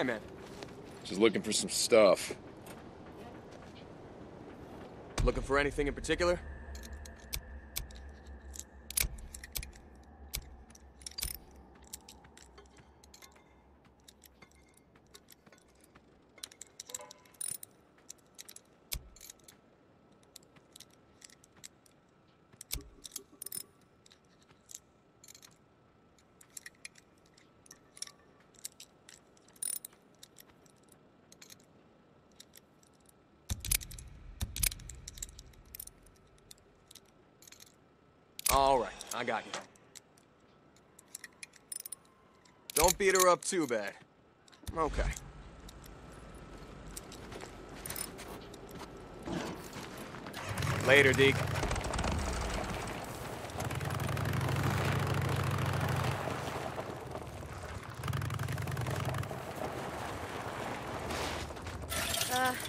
Hey, man. She's looking for some stuff. Looking for anything in particular? I got you. Don't beat her up too bad. Okay. Later, Deke.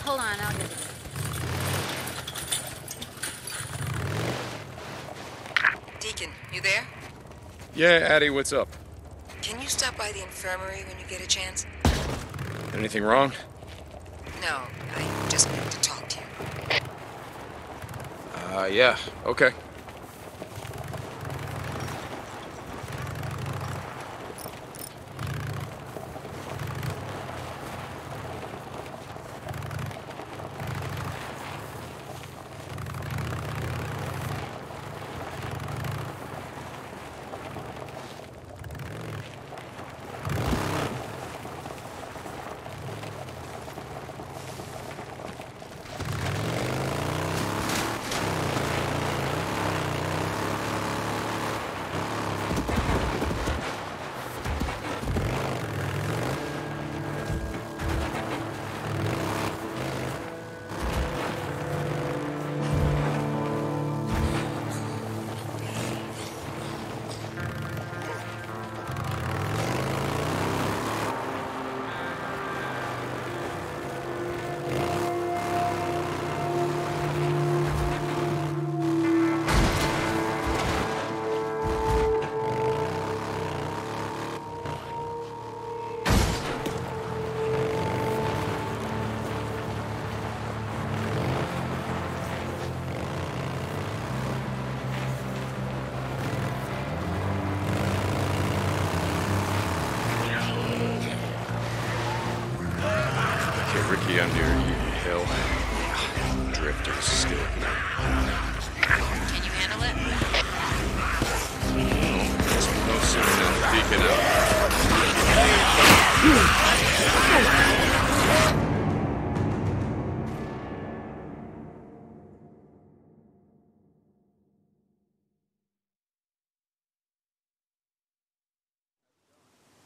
Hold on, I'll get it. There? Yeah, Addy, what's up? Can you stop by the infirmary when you get a chance? Anything wrong? No, I just wanted to talk to you. Yeah, okay.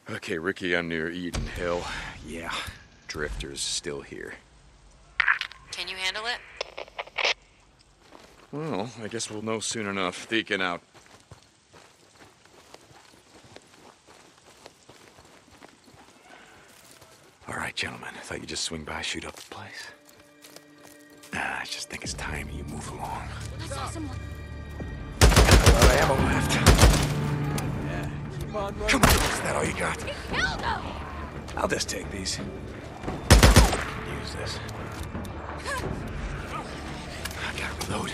Okay, Ricky, I'm near Eden Hill. Yeah, Drifter's still here. Can you handle it? Well, I guess we'll know soon enough. Deacon out. All right, gentlemen. I thought you'd just swing by, shoot up the place. Nah, I just think it's time you move along. I saw someone. Well, I ammo left. Come on, is that all you got? Hell no! I'll just take these. Use this. I gotta reload.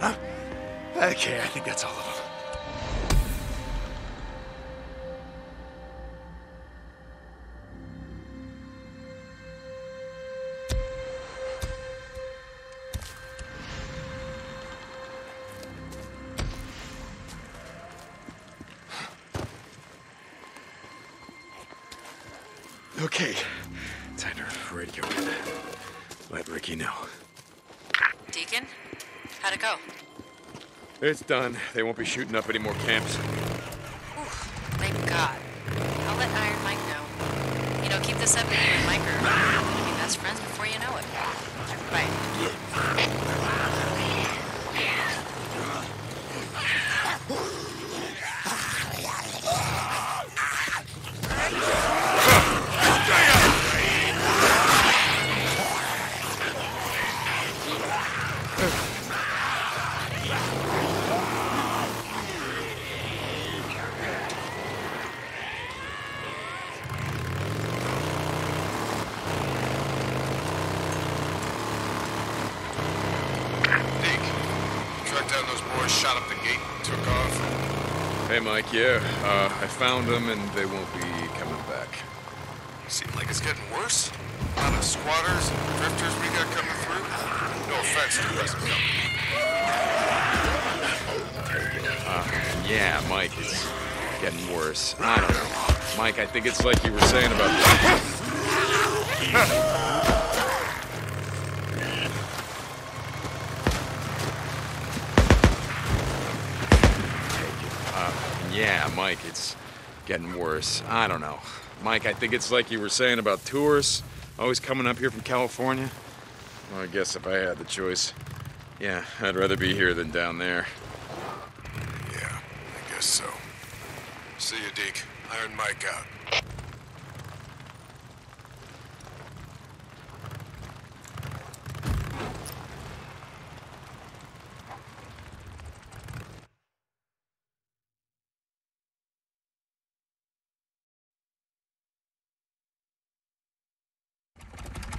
Ah, okay, I think that's all of them. Okay, time to radio in. Let Ricky know. Deacon, how'd it go? It's done. They won't be shooting up any more camps. Ooh, thank God. let Iron Mike know. You know, keep this up and Iron Mike are going to be best friends before you know it. Mike, yeah. I found them and they won't be coming back. Seems like it's getting worse. A lot of squatters and drifters we got coming through. No offense to the rest of them. Yeah, Mike, it's getting worse. I don't know. Mike, I think it's like you were saying about this. Yeah, Mike, it's getting worse. I don't know. Mike, I think it's like you were saying about tourists always coming up here from California. Well, I guess if I had the choice, yeah, I'd rather be here than down there. Yeah, I guess so. See you, Deke. Iron Mike out.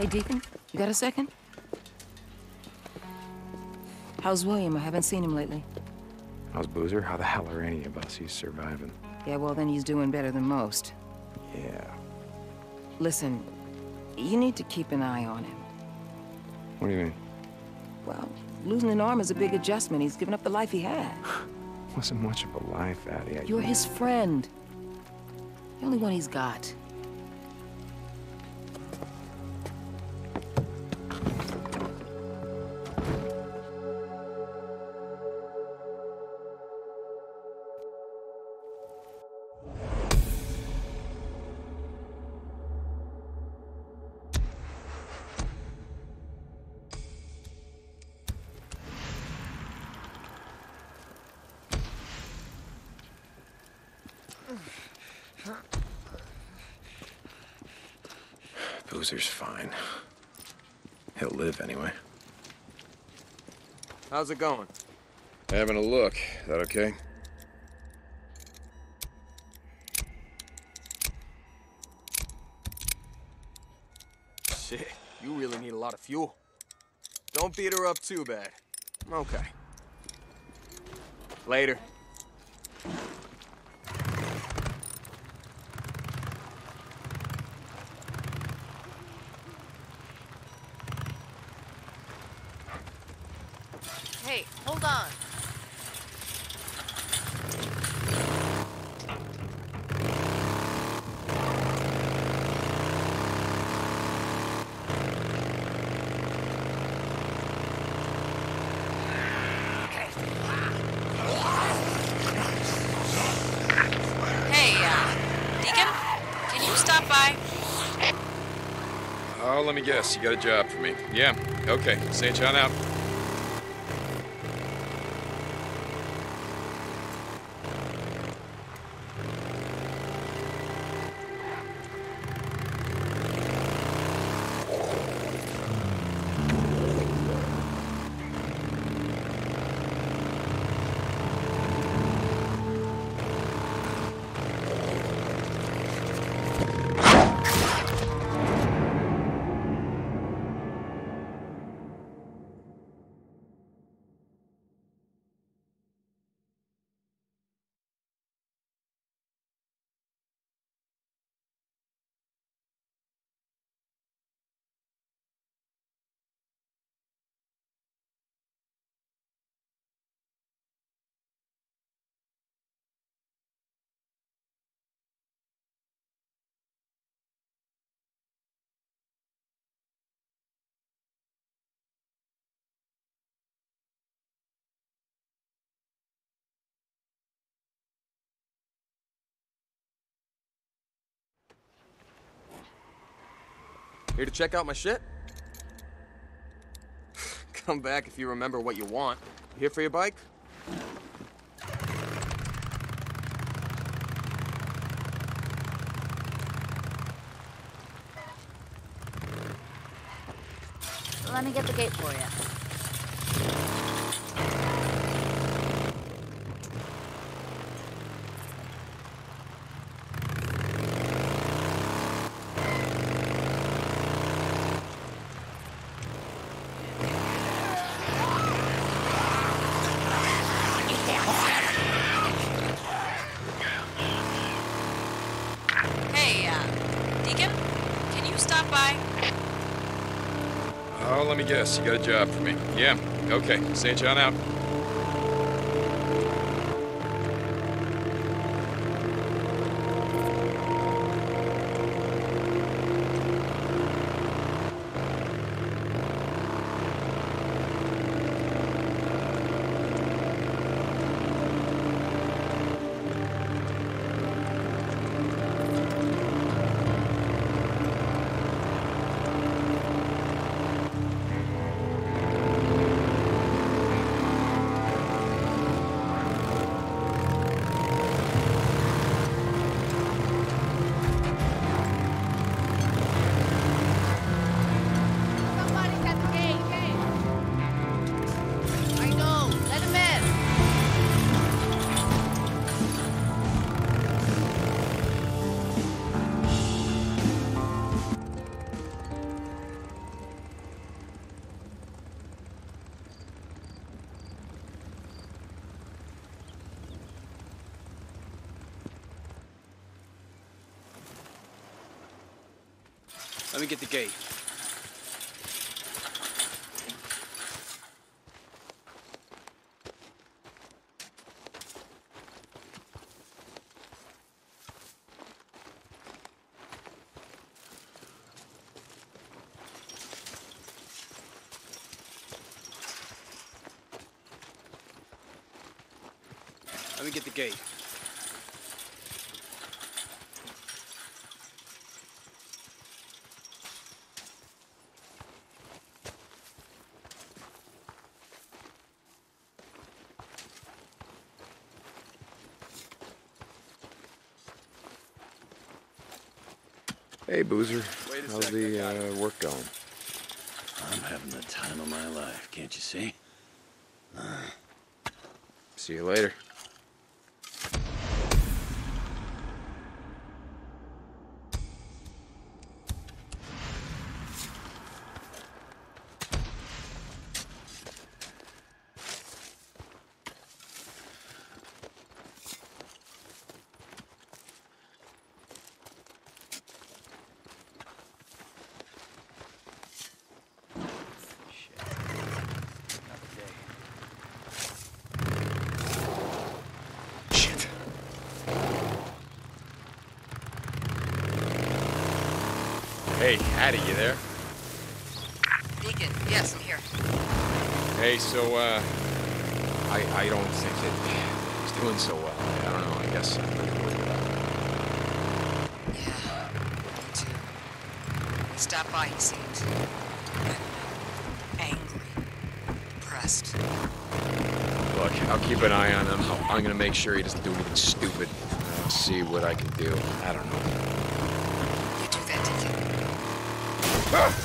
Hey, Deacon, you got a second? How's William? I haven't seen him lately. How's Boozer? How the hell are any of us? He's surviving. Yeah, well, then he's doing better than most. Yeah. Listen, you need to keep an eye on him. What do you mean? Well, losing an arm is a big adjustment. He's given up the life he had. Wasn't much of a life, Addy. You're his friend. The only one he's got. Boozer's fine. He'll live anyway. How's it going? Having a look. Is that okay? Shit, you really need a lot of fuel. Don't beat her up too bad. Okay. Later. Let me guess, you got a job for me. Yeah, okay, St. John out. Here to check out my shit? Come back if you remember what you want. You here for your bike? Let me get the gate for you. Yes, you got a job for me. Yeah, okay. St. John out. Let me get the gate. Hey, Boozer. How's the work going? I'm having the time of my life, can't you see? See you later. Hey, Hattie, you there? Deacon, yes, I'm here. Hey, so, I don't think that it's doing so well. I don't know, I guess I'm really worried about it. Yeah, me too. He stopped by, he seemed angry, depressed. Look, I'll keep an eye on him. I'm gonna make sure he doesn't do anything stupid. I'll see what I can do. I don't know. Ah!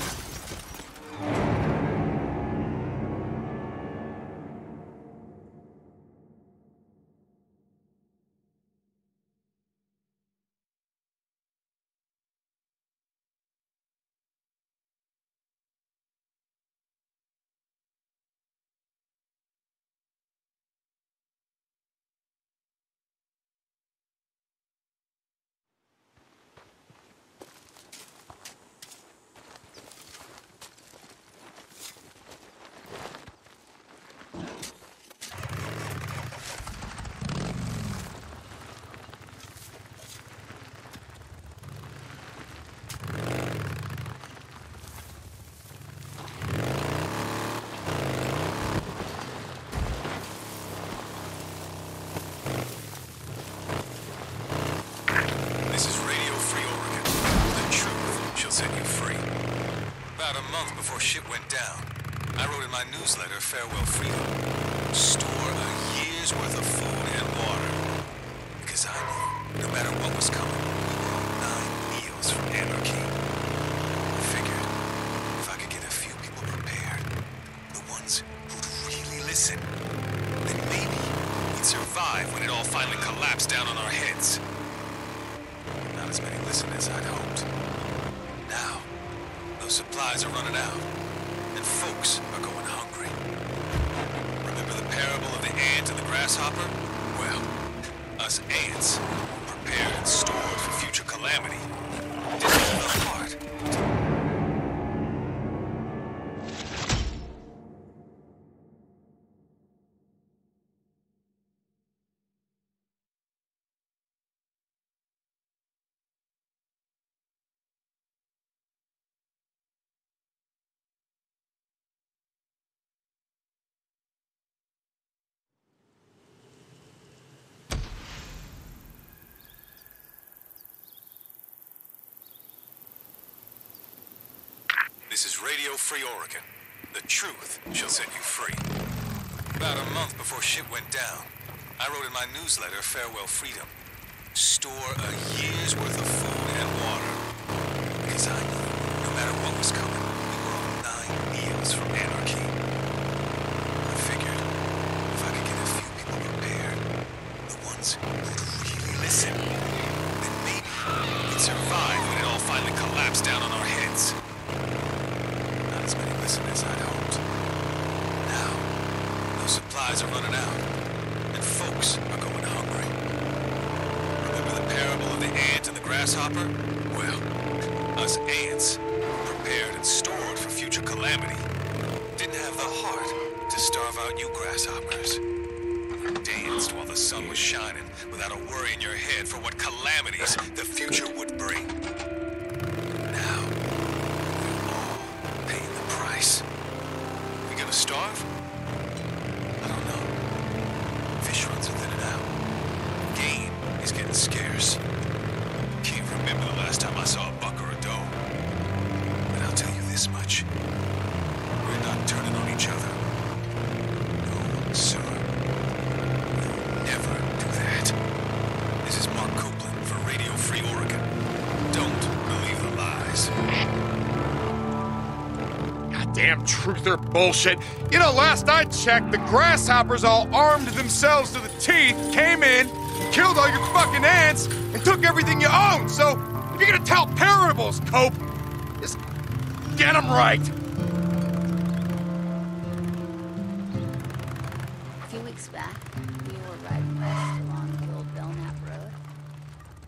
about a month before shit went down. I wrote in my newsletter, Farewell Freedom, store a year's worth of food and water. Because I knew, no matter what was coming, we were on 9 meals from anarchy. I figured, if I could get a few people prepared, the ones who'd really listen, then maybe we'd survive when it all finally collapsed down on our heads. Not as many listeners I'd hoped. Now, those supplies are running out, and folks are going hungry. Remember the parable of the ant and the grasshopper? Well, us ants were prepared and stored for future calamity. This is the part. This is Radio Free Oregon. The truth shall set you free. About a month before shit went down, I wrote in my newsletter, Farewell Freedom, store a year's worth of food and water. Because I knew, no matter what was coming, we were on 9 meals from anarchy. I figured, if I could get a few people prepared, the ones who'd really listen, then maybe we'd survive when it all finally collapsed down on our heads. As many listeners I'd hoped. Now, those supplies are running out, and folks are going hungry. Remember the parable of the ant and the grasshopper? Well, us ants were prepared and stored for future calamity. Didn't have the heart to starve out you grasshoppers. You danced while the sun was shining without a worry in your head for what calamities the future would bring. Starve? I don't know. Fish runs are thinning out. Game is getting scarce. Can't remember the last time I saw a buck or a doe. But I'll tell you this much. We're not turning on each other. No, sir. We'll never do that. This is Mark Copeland for Radio Free Oregon. Don't believe the lies. Damn truther bullshit. You know, last I checked, the grasshoppers all armed themselves to the teeth, came in, killed all your fucking ants, and took everything you owned. So, if you're gonna tell parables, Cope, just get them right. A few weeks back, we were riding west along the old Belknap Road.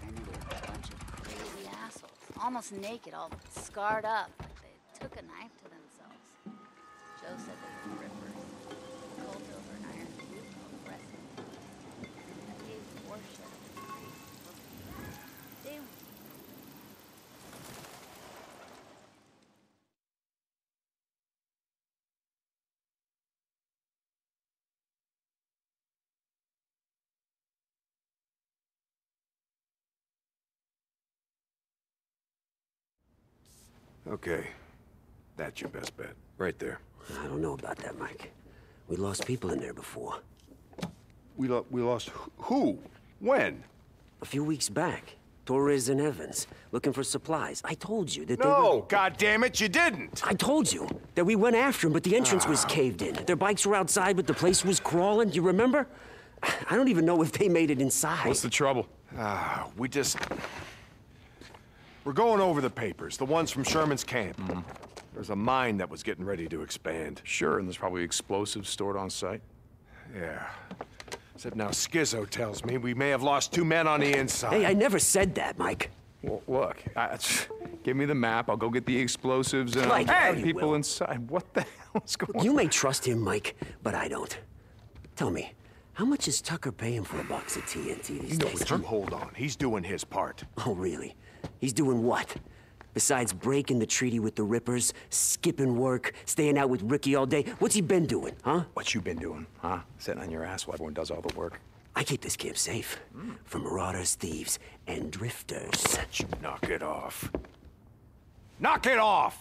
I knew we were a bunch of crazy assholes, almost naked, all scarred up, like they took a knife to them. Joe said they were rippers, rolled over an iron tube called wrestling, and a big war shed of the trees looking at them. Okay, that's your best bet, right there. I don't know about that, Mike. We lost people in there before. We lost who? When? A few weeks back. Torres and Evans, looking for supplies. I told you that they were... No, goddammit, you didn't! I told you that we went after them, but the entrance was caved in. Their bikes were outside, but the place was crawling. You remember? I don't even know if they made it inside. What's the trouble? We're going over the papers, the ones from Sherman's camp. Mm-hmm. There's a mine that was getting ready to expand. Sure, and there's probably explosives stored on site. Yeah. Except now Skizzo tells me we may have lost 2 men on the inside. Hey, I never said that, Mike. Well, look, give me the map, I'll go get the explosives and I'll get people inside. What the hell is going on? You may trust him, Mike, but I don't. Tell me, how much is Tucker paying for a box of TNT these days? No, hold on, he's doing his part. Oh, really? He's doing what? Besides breaking the treaty with the Rippers, skipping work, staying out with Ricky all day, what's he been doing, huh? What you been doing, huh? Sitting on your ass while everyone does all the work. I keep this camp safe from marauders, thieves, and drifters. Knock it off. Knock it off!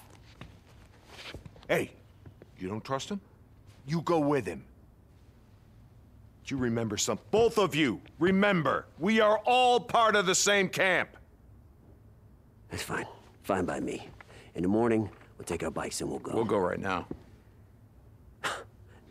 Hey, you don't trust him? You go with him. Do you remember something? Both of you, remember, we are all part of the same camp. That's fine. Fine by me. In the morning, we'll take our bikes and we'll go. We'll go right now.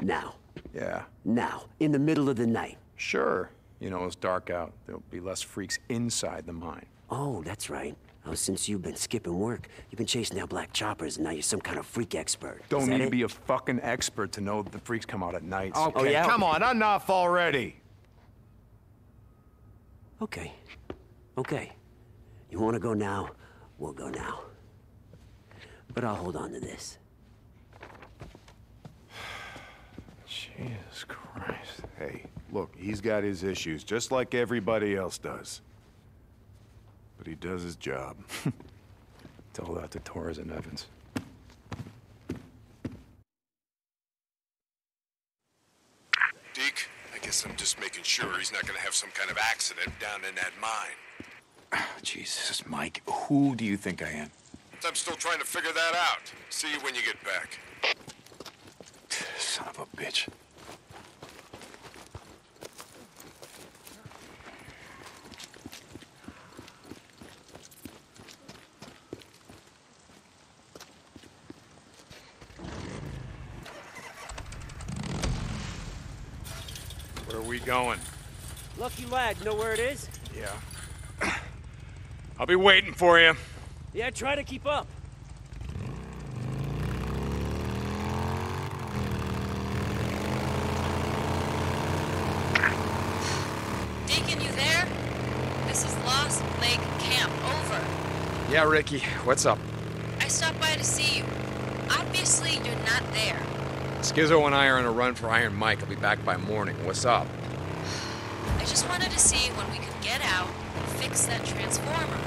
Now. Yeah. Now. In the middle of the night. Sure. You know, it's dark out. There'll be less freaks inside the mine. Oh, that's right. Oh, since you've been skipping work, you've been chasing down black choppers, and now you're some kind of freak expert. Don't need to be a fucking expert to know the freaks come out at night. Okay, oh, yeah? Come on, enough already. Okay. Okay. You want to go now? We'll go now. But I'll hold on to this. Jesus Christ. Hey, look, he's got his issues, just like everybody else does. But he does his job. Tell that to Torres and Evans. Deke, I guess I'm just making sure he's not gonna have some kind of accident down in that mine. Oh, Jesus, Mike, who do you think I am? I'm still trying to figure that out. See you when you get back. Son of a bitch. Where are we going? Lucky lad, you know where it is? Yeah. I'll be waiting for you. Yeah, try to keep up. Deacon, you there? This is Lost Lake Camp, over. Yeah, Ricky, what's up? I stopped by to see you. Obviously, you're not there. Skizzo and I are on a run for Iron Mike. I'll be back by morning. What's up? I just wanted to see when we could get out and fix that transformer.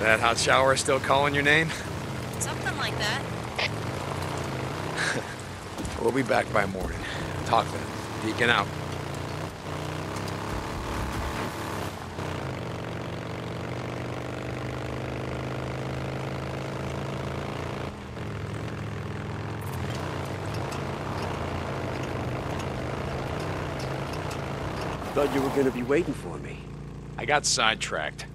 That hot shower still calling your name? Something like that. We'll be back by morning. Talk then. Deacon out. Thought you were going to be waiting for me. I got sidetracked.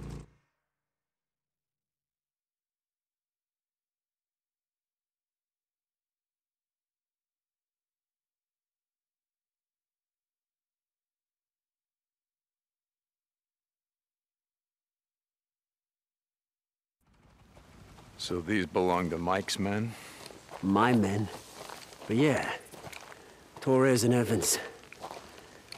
So these belong to Mike's men? My men. But yeah, Torres and Evans.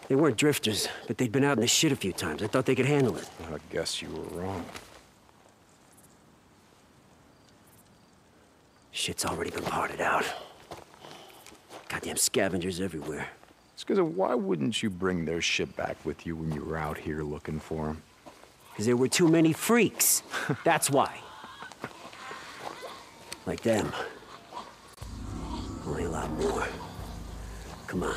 They weren't drifters, but they'd been out in the shit a few times. I thought they could handle it. I guess you were wrong. Shit's already been parted out. Goddamn scavengers everywhere. Skizzo, why wouldn't you bring their shit back with you when you were out here looking for them? Because there were too many freaks. That's why. Like them. Only a lot more. Come on.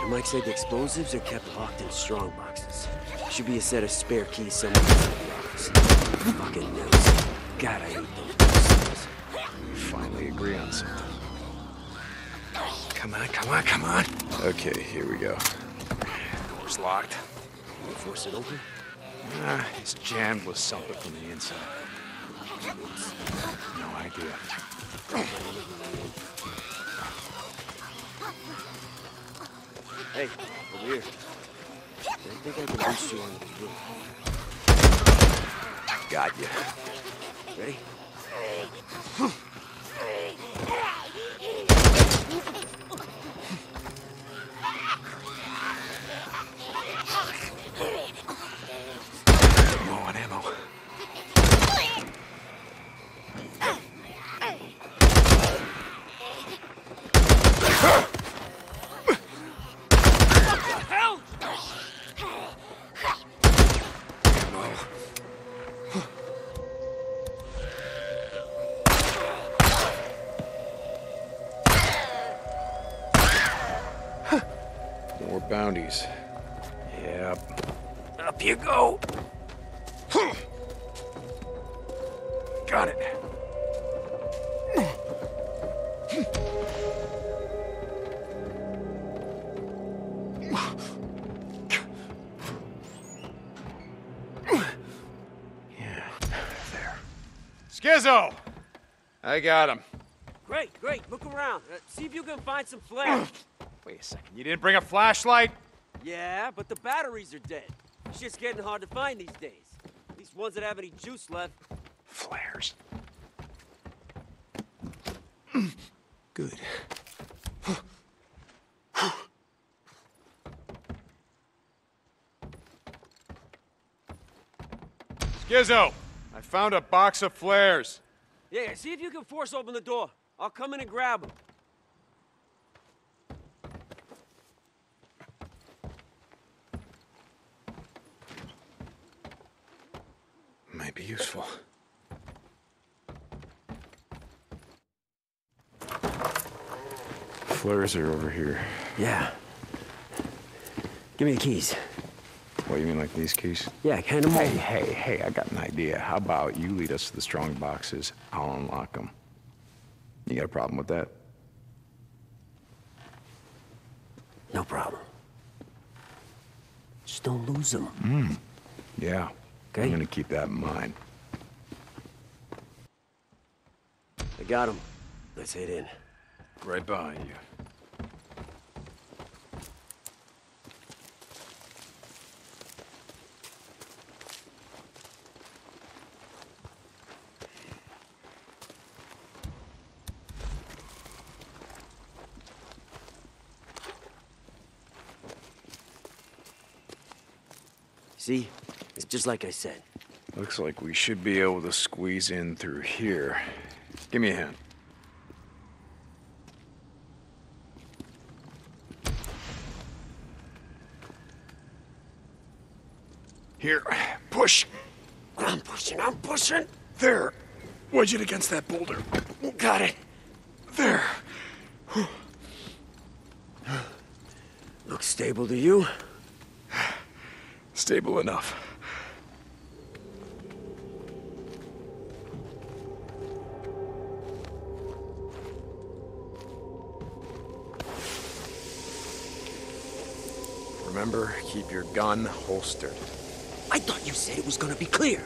And Mike said the explosives are kept locked in strong boxes. Should be a set of spare keys somewhere in the office. Fucking notes. God, I hate those boxes. We finally agree on something. Come on, come on, come on. Okay, here we go. Door's locked. Force it open? Ah, it's jammed with something from the inside. No idea. Hey, over here. I think I can boost you on the roof. Got ya. Ready? Bounties. Yep. Up you go. Got it. Yeah, there. Skizzo! I got him. Great, great. Look around. See if you can find some flares. Wait a second. You didn't bring a flashlight? Yeah, but the batteries are dead. Shit's getting hard to find these days. At least ones that have any juice left. Flares. Good. Skizzo, I found a box of flares. Yeah, see if you can force open the door. I'll come in and grab them. Might be useful. Flares are over here. Yeah. Give me the keys. What, you mean like these keys? Yeah, hand them over. Hey, I got an idea. How about you lead us to the strong boxes, I'll unlock them. You got a problem with that? No problem. Just don't lose them. Yeah. Okay. I'm gonna keep that in mind. I got him. Let's head in. Right behind you. See? It's just like I said. Looks like we should be able to squeeze in through here. Give me a hand. Here, push. I'm pushing. There. Wedge it against that boulder. Got it. There. Looks stable to you? Stable enough. Remember, keep your gun holstered. I thought you said it was gonna be clear.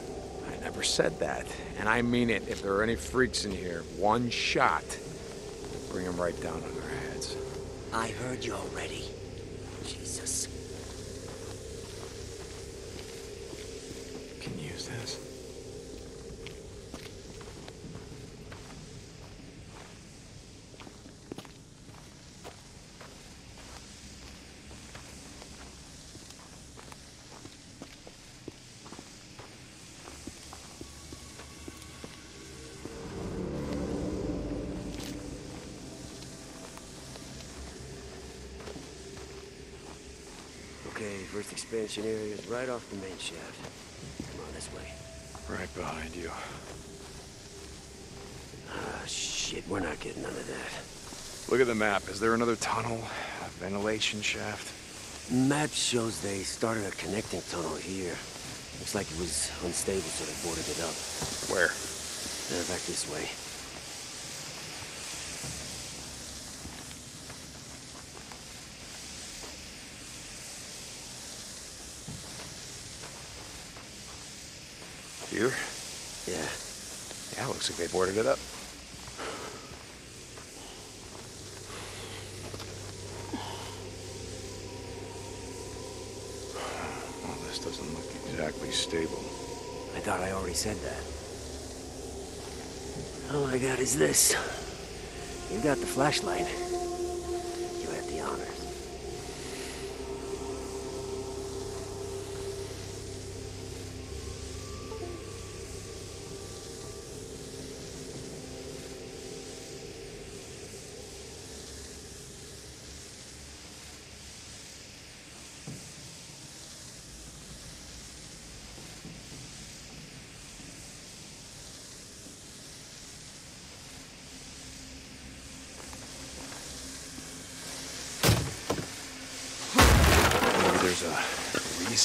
I never said that, and I mean it. If there are any freaks in here, one shot, bring them right down on their heads. I heard you already. Jesus. Can use this. First expansion area is right off the main shaft. Come on, this way. Right behind you. Ah, shit, we're not getting none of that. Look at the map. Is there another tunnel? A ventilation shaft? Map shows they started a connecting tunnel here. Looks like it was unstable, so they boarded it up. Where? They're back this way. Here? Yeah, looks like they boarded it up. Well, this doesn't look exactly stable. I thought I already said that. All I got is this. You got the flashlight. You had the honors.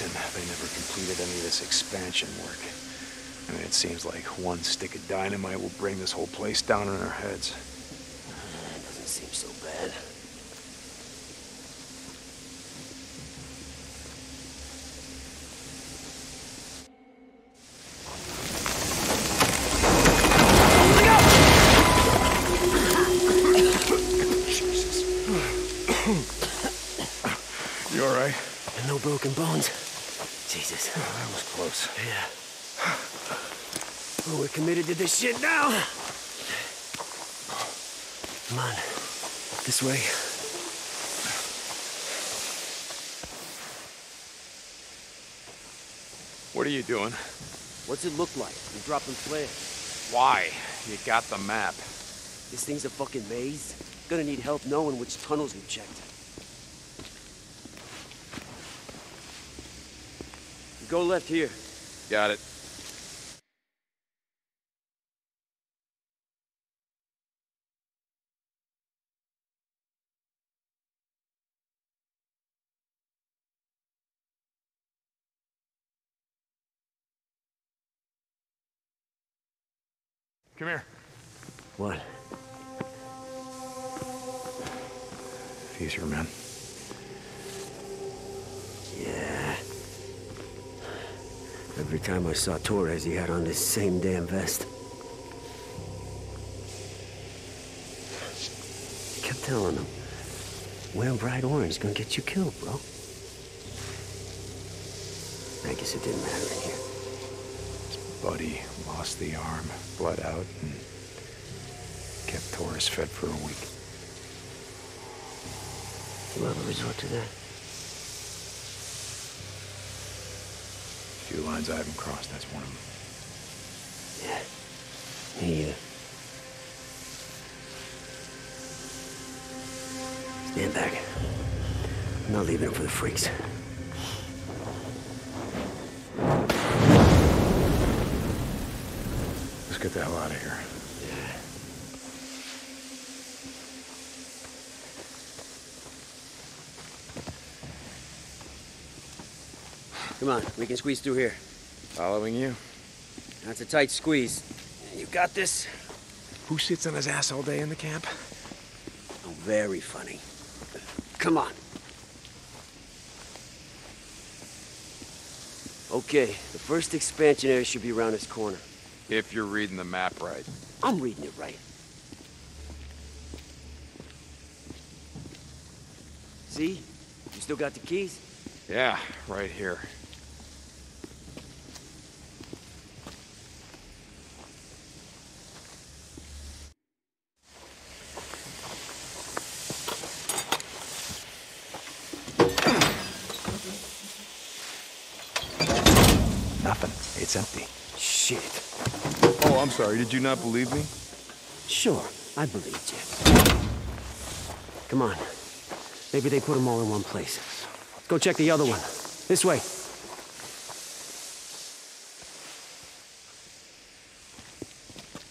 reason they never completed any of this expansion work. I mean, it seems like one stick of dynamite will bring this whole place down on our heads. It doesn't seem so bad. You all right? And no broken bones. Jesus. Oh, that was close. Yeah. Well, we're committed to this shit now. Come on. This way. What are you doing? What's it look like? You're dropping flares. Why? You got the map. This thing's a fucking maze. Gonna need help knowing which tunnels we checked. Go left here. Got it. Come here. What? These are men. Yeah. Every time I saw Torres, he had on this same damn vest. I kept telling him, wearing bright orange is gonna get you killed, bro. I guess it didn't matter in here. His buddy lost the arm, bled out, and kept Torres fed for a week. You ever resort to that? Few lines I haven't crossed, that's one of them. Yeah, me either. Stand back. I'm not leaving him for the freaks. Let's get the hell out of here. Yeah. Come on, we can squeeze through here. Following you. That's a tight squeeze. You got this? Who sits on his ass all day in the camp? Oh, very funny. Come on. Okay, the first expansion area should be around this corner. If you're reading the map right. I'm reading it right. See? You still got the keys? Yeah, right here. It's empty. Shit. Oh, I'm sorry. Did you not believe me? Sure, I believed you. Come on. Maybe they put them all in one place. Let's go check the other one. This way.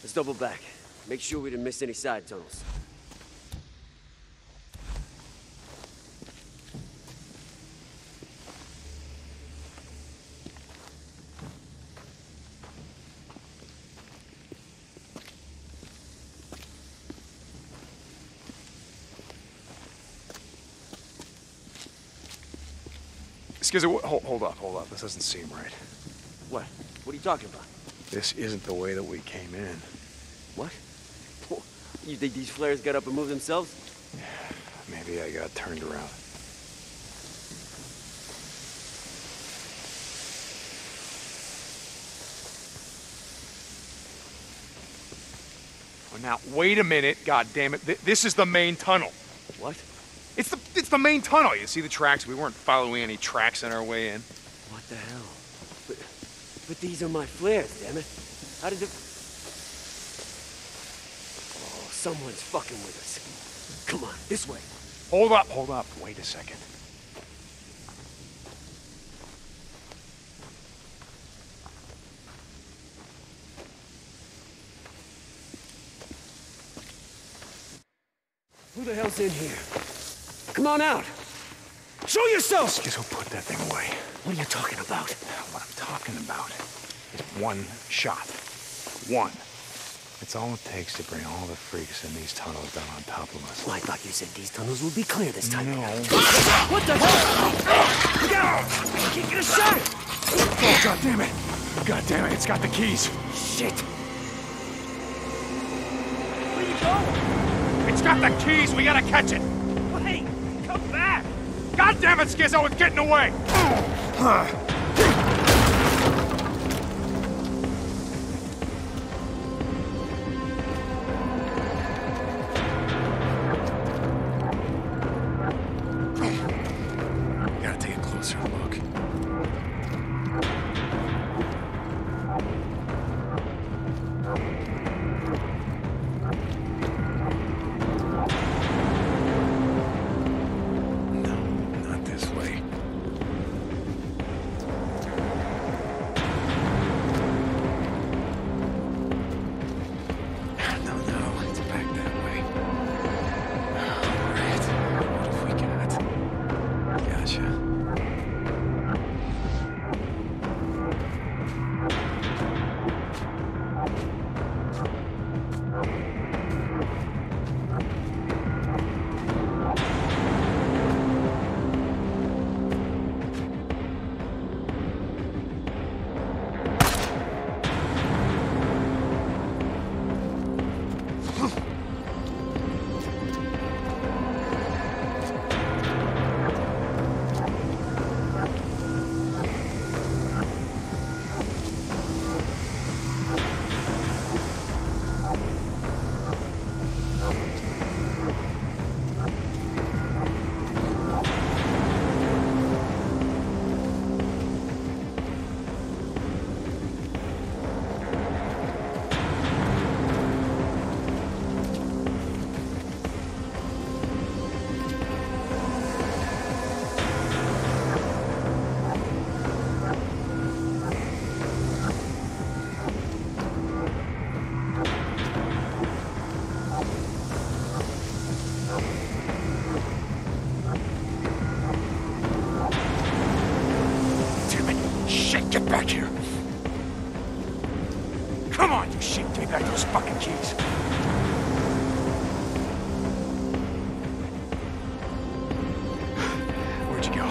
Let's double back. Make sure we didn't miss any side tunnels. Skizzo, hold up. This doesn't seem right. What? What are you talking about? This isn't the way that we came in. What? You think these flares got up and moved themselves? Maybe I got turned around. Well, now, wait a minute, goddammit. This is the main tunnel. What? It's the main tunnel. You see the tracks? We weren't following any tracks on our way in. What the hell? But these are my flares, damn it. How did the... Oh, someone's fucking with us. Come on, this way. Hold up. Wait a second. Who the hell's in here? Come on out! Show yourself! Skizzo, put that thing away. What are you talking about? What I'm talking about is one shot. One. It's all it takes to bring all the freaks in these tunnels down on top of us. Well, I thought you said these tunnels would be clear this time. No. What the hell? Look out! I can't get a shot! Oh, God damn it! God damn it, it's got the keys. Shit! Where'd you go? It's got the keys, we gotta catch it! Wait, come back! God damn it, Skizzo, it's getting away!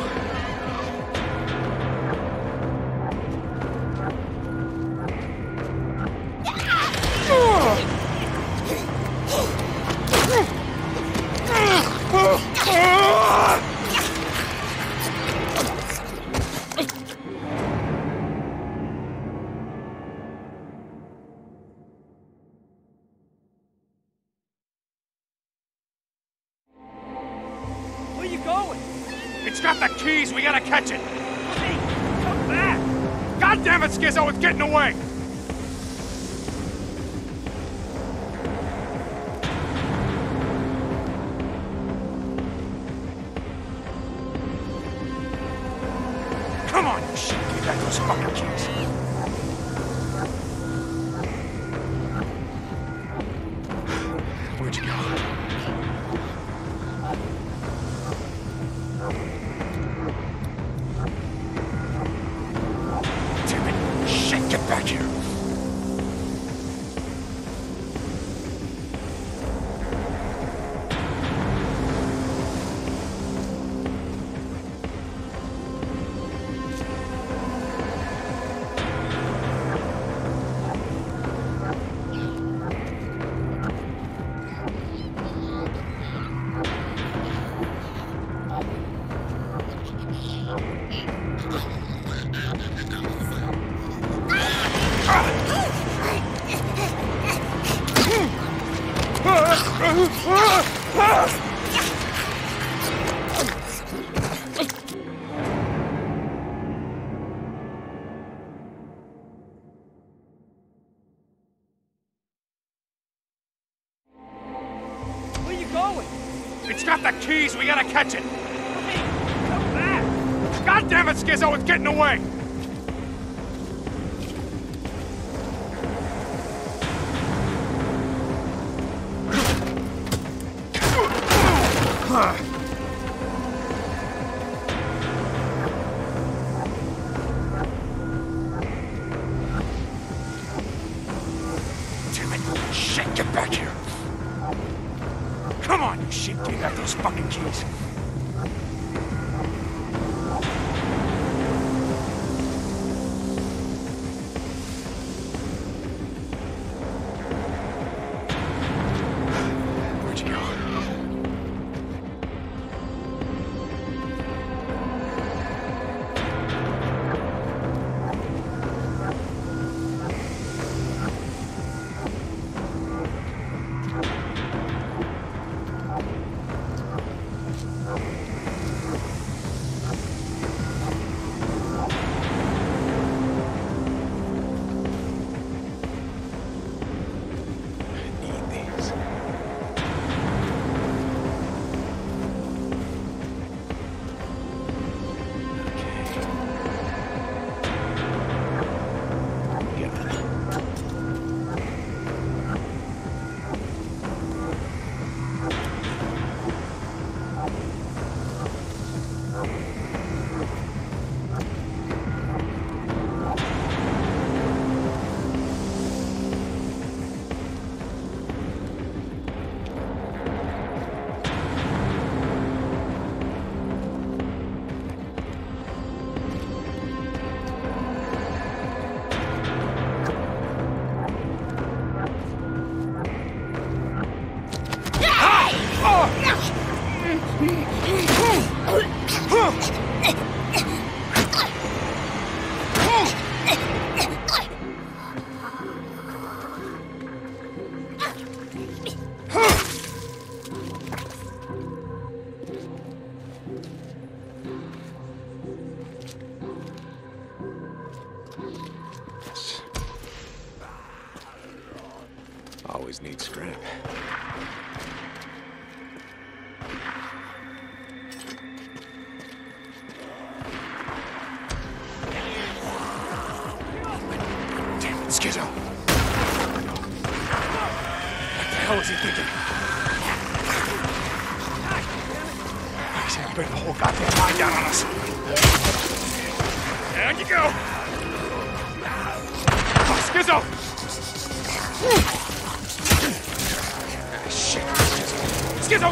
We gotta catch it! Hey, come back! God damn it, Skizzo, it's getting away! Come on, you shit! Get back those fucking keys! We gotta catch it! Hey, come back! God damn it, Skizzo, it's getting away! those fucking keys. Skizzo. What the hell is he thinking? He's gonna bring the whole goddamn line down on us. Down you go. Oh, Skizzo! Ah, shit, Skizzo! Skizzo!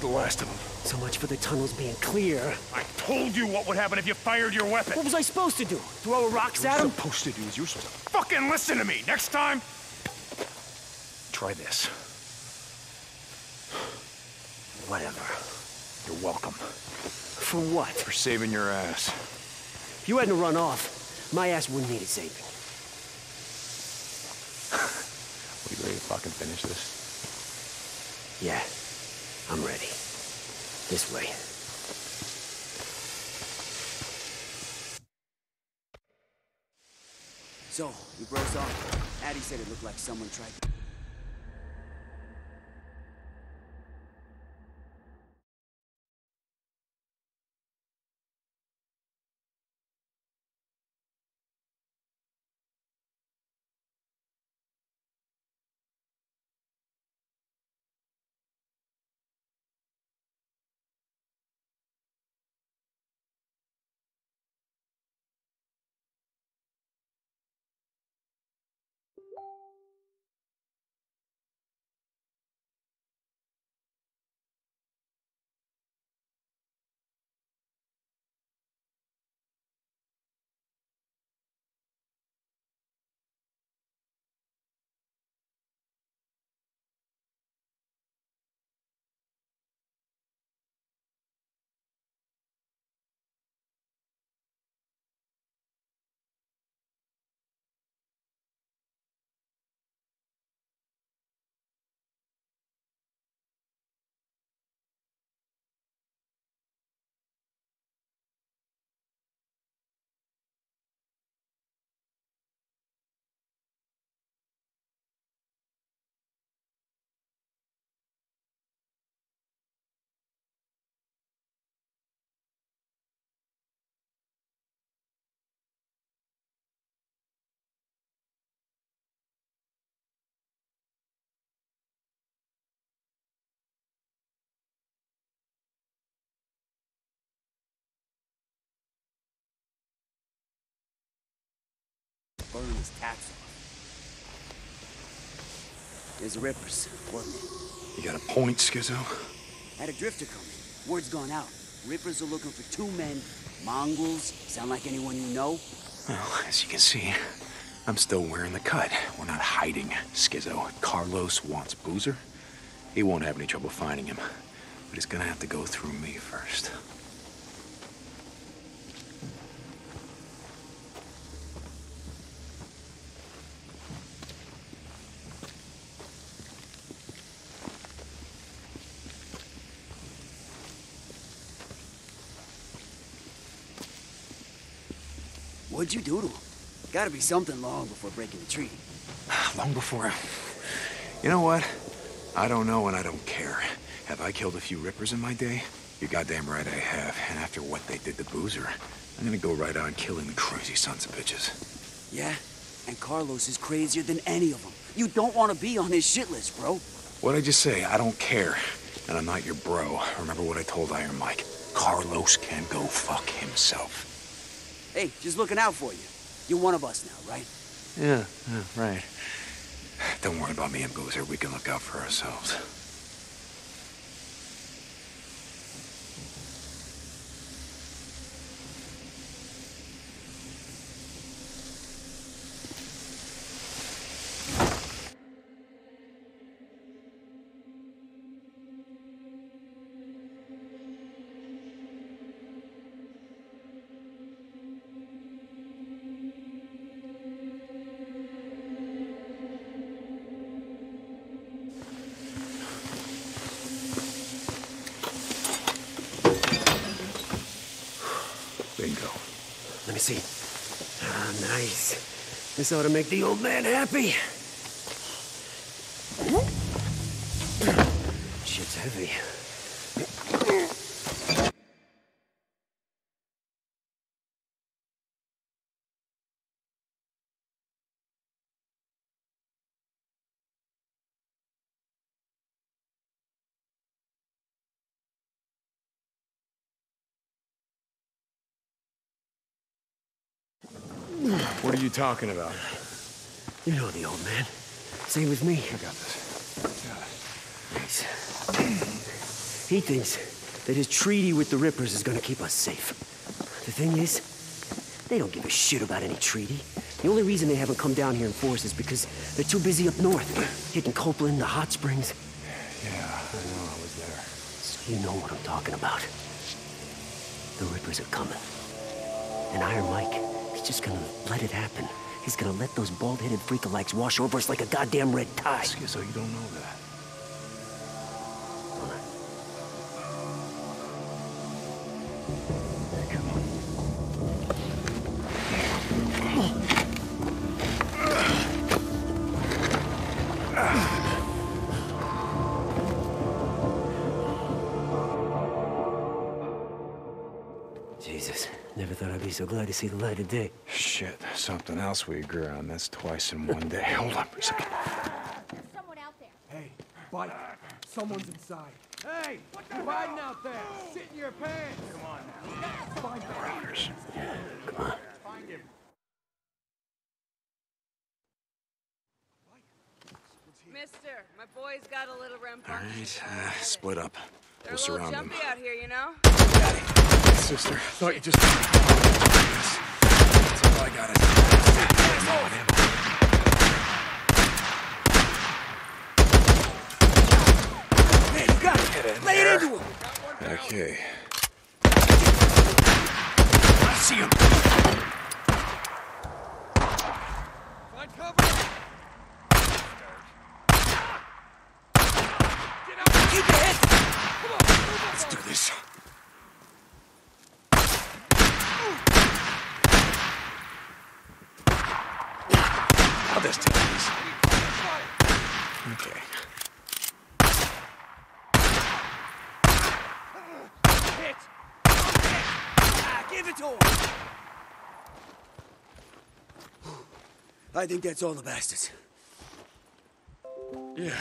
The last of them. So much for the tunnels being clear. I told you what would happen if you fired your weapon. What was I supposed to do? Throw rocks at him? What you're supposed to do is you're supposed to fucking listen to me. Next time, try this. Whatever. You're welcome. For what? For saving your ass. If you hadn't run off, my ass wouldn't need a saving. Are you ready to fucking finish this? Yeah, I'm ready. This way. So, we broke off. Addy said it looked like someone tried to... burn his tax off. There's Rippers, wasn't it? You got a point, Skizzo? Had a drifter coming. Word's gone out. Rippers are looking for two men. Mongols. Sound like anyone you know? Well, as you can see, I'm still wearing the cut. We're not hiding, Skizzo. Carlos wants Boozer. He won't have any trouble finding him. But he's gonna have to go through me first. What'd you do to him? Gotta be something long before breaking the treaty. Long before... You know what? I don't know and I don't care. Have I killed a few Rippers in my day? You're goddamn right I have. And after what they did to Boozer, I'm gonna go right on killing the crazy sons of bitches. Yeah? And Carlos is crazier than any of them. You don't want to be on his shit list, bro. What'd I just say? I don't care. And I'm not your bro. Remember what I told Iron Mike? Carlos can go fuck himself. Hey, just looking out for you. You're one of us now, right? Yeah, right. Don't worry about me and Boozer. We can look out for ourselves. Nice. This ought to make the old man happy. Shit's heavy. What are you talking about? You know the old man. Same with me. I got this. Got it. Nice. He thinks that his treaty with the Rippers is gonna keep us safe. The thing is, they don't give a shit about any treaty. The only reason they haven't come down here in force is because they're too busy up north, hitting Copeland, the hot springs. Yeah, I know I was there. So You know what I'm talking about. The Rippers are coming. And Iron Mike, he's just gonna let it happen. He's gonna let those bald-headed freakalikes wash over us like a goddamn red tide. Skizzo, you don't know that. So glad to see the light of day. Shit, something else we agree on. That's twice in one day. Hold on for a second. There's someone out there. Hey, bike. Someone's inside. Hey, what the hell? You're hiding out there. Oh. Sit in your pants. Come on now. Yes. Find him. Routers. Yeah, come on. Find him. Mister, my boy's got a little rampart. All right, split up. They're we'll surround them. They're a little jumpy out here, you know? Sister, thought you just... That's all I got. Hey, you got it. Get in lay there. It into him. Okay. I see him. Find cover. Keep your head. Come on. Let's do this. Okay. Hit! Ah, give it to him! I think that's all the bastards. Yeah.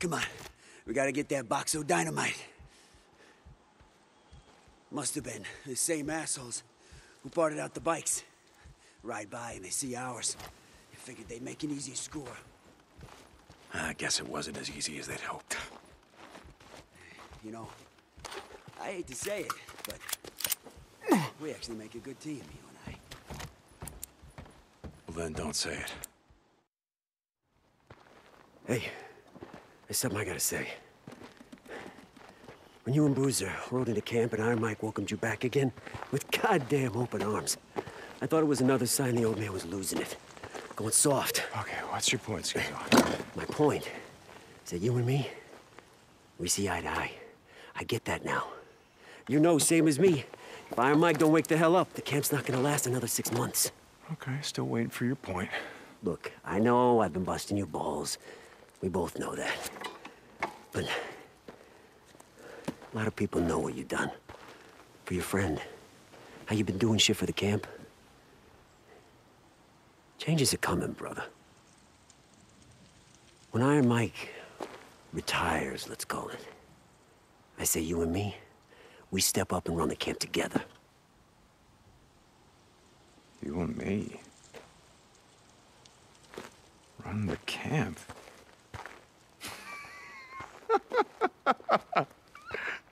Come on. We gotta get that box of dynamite. Must have been the same assholes who parted out the bikes. Ride by and they see ours. They figured they'd make an easy score. I guess it wasn't as easy as they'd hoped. You know, I hate to say it, but we actually make a good team, you and I. Well, then don't say it. Hey, there's something I gotta say. When you and Boozer rode into camp and Iron Mike welcomed you back again with goddamn open arms, I thought it was another sign the old man was losing it. Going soft. Okay, what's your point, Skizzo? My point is that you and me, we see eye to eye. I get that now. You know, same as me, if Iron Mike don't wake the hell up, the camp's not gonna last another 6 months. Okay, still waiting for your point. Look, I know I've been busting your balls. We both know that. But a lot of people know what you've done. For your friend, how you've been doing shit for the camp. Changes are coming, brother. When Iron Mike retires, let's call it, I say you and me, we step up and run the camp together. You and me? Run the camp?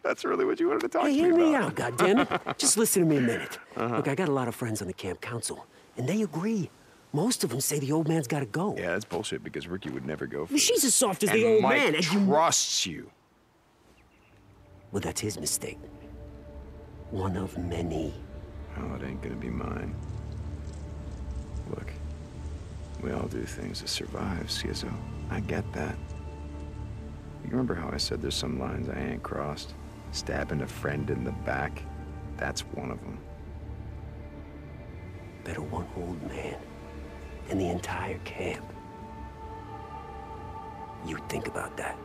That's really what you wanted to talk to me about. Hey, hear me out, goddammit. Just listen to me a minute. Look, I got a lot of friends on the camp council, and they agree. Most of them say the old man's got to go. Yeah, that's bullshit because Ricky would never go for it. She's as soft as the old man. And Mike trusts you. Well, that's his mistake. One of many. Oh, it ain't gonna be mine. Look, we all do things to survive, Skizzo. I get that. You remember how I said there's some lines I ain't crossed? Stabbing a friend in the back, that's one of them. Better one old man. And the entire camp. You think about that.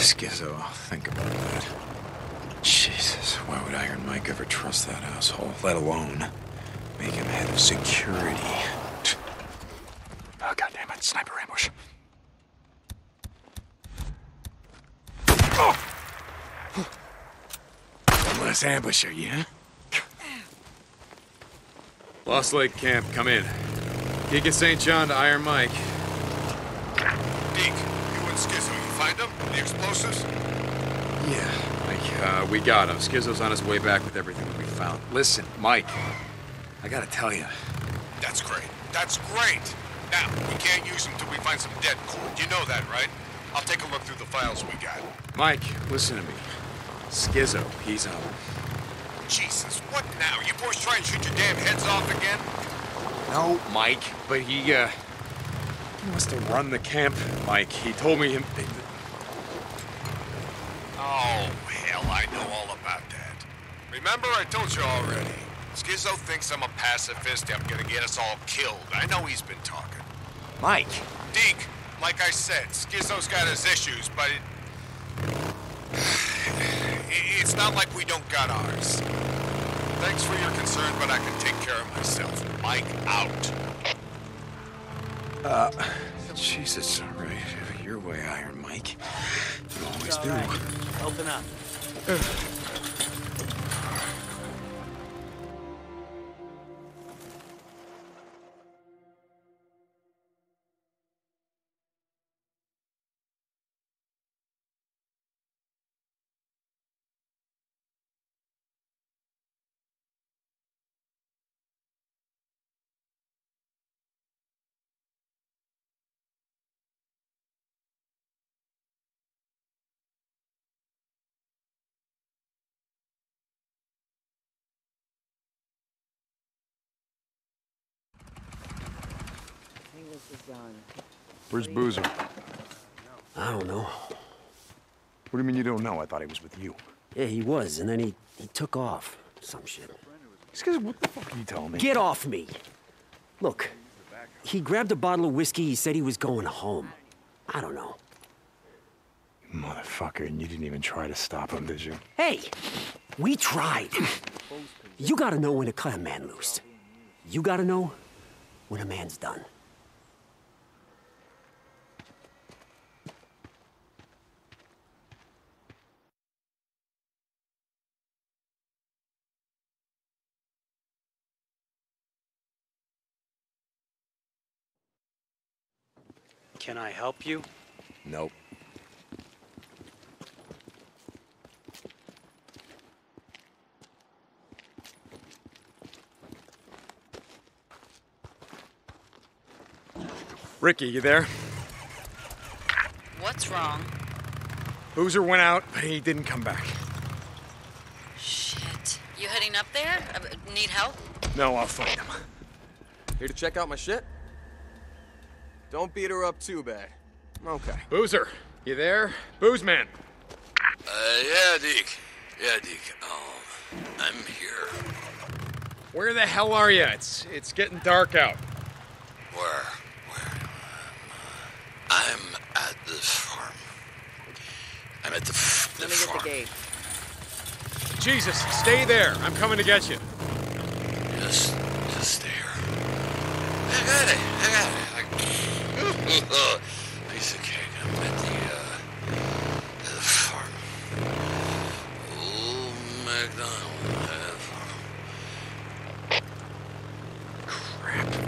Skizzo, I'll think about that. Jesus, why would Iron Mike ever trust that asshole, let alone make him head of security? Oh, goddamn it, sniper ambush. Oh! Less ambush, are you, huh? Lost Lake Camp, come in. Deacon St. John to Iron Mike. Deke, you and Skizzo, you find them? The explosives? Yeah, Mike, we got him. Skizzo's on his way back with everything that we found. Listen, Mike, I gotta tell you. That's great. That's great! Now, we can't use them till we find some dead cord. You know that, right? I'll take a look through the files we got. Mike, listen to me. Skizzo, he's out. Jesus, what now? You boys try and shoot your damn heads off again? No, Mike, but he must have run the camp, Mike. He told me him... Oh, hell, I know all about that. Remember, I told you already. Skizzo thinks I'm a pacifist. I'm gonna get us all killed. I know he's been talking. Mike! Deke, like I said, Skizzo's got his issues, but It's not like we don't got ours. Thanks for your concern, but I can take care of myself. Mike, out. Jesus, all right. Your way, Iron Mike. You always do. Right. Open up. Where's Boozer? I don't know. What do you mean you don't know? I thought he was with you. Yeah, he was, and then he took off. Some shit. What the fuck are you telling me? Get off me! Look, he grabbed a bottle of whiskey, he said he was going home. I don't know. Motherfucker, and you didn't even try to stop him, did you? Hey! We tried! You gotta know when to cut a man loose. You gotta know when a man's done. Can I help you? Nope. Ricky, you there? What's wrong? Boozer went out, but he didn't come back. Shit. You heading up there? Need help? No, I'll find him. Here to check out my shit? Don't beat her up too bad. Okay. Boozer, you there? Boozman. Yeah, Deke. Yeah, Deke. I'm here. Where the hell are you? It's getting dark out. Where? I'm at the farm. I'm at the farm. Let me get the gate. Jesus, stay there. I'm coming to get you. Just stay here. I got it. Piece of cake. I'm at the farm. Old MacDonald at the farm. Crap.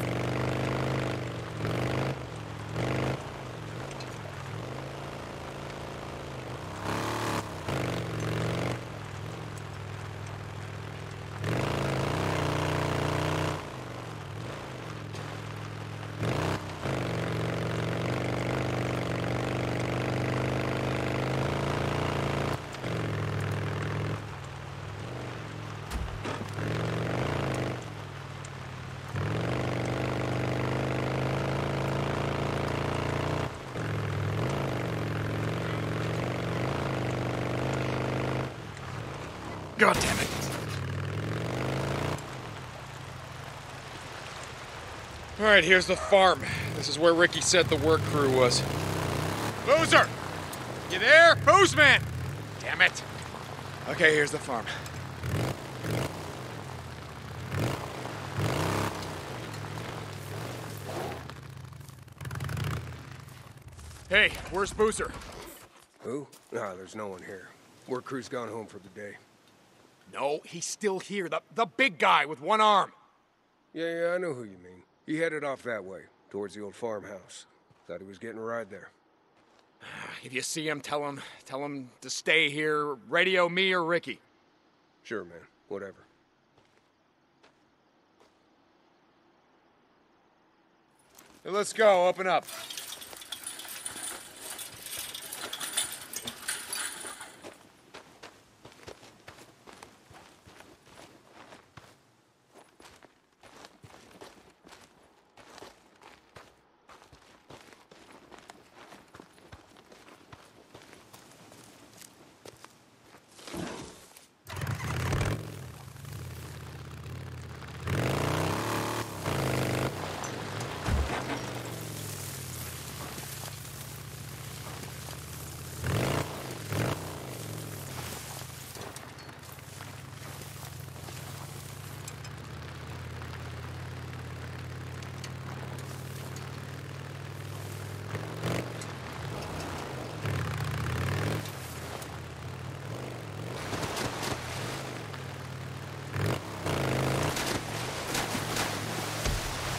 God damn it. All right, here's the farm. This is where Ricky said the work crew was. Boozer! You there? Boozman! Damn it. Okay, here's the farm. Hey, where's Boozer? Who? Nah, there's no one here. Work crew's gone home for the day. No, he's still here. The big guy with one arm. Yeah, I know who you mean. He headed off that way, towards the old farmhouse. Thought he was getting a ride there. If you see him, tell him to stay here. Radio me or Ricky. Sure, man. Whatever. Hey, let's go. Open up.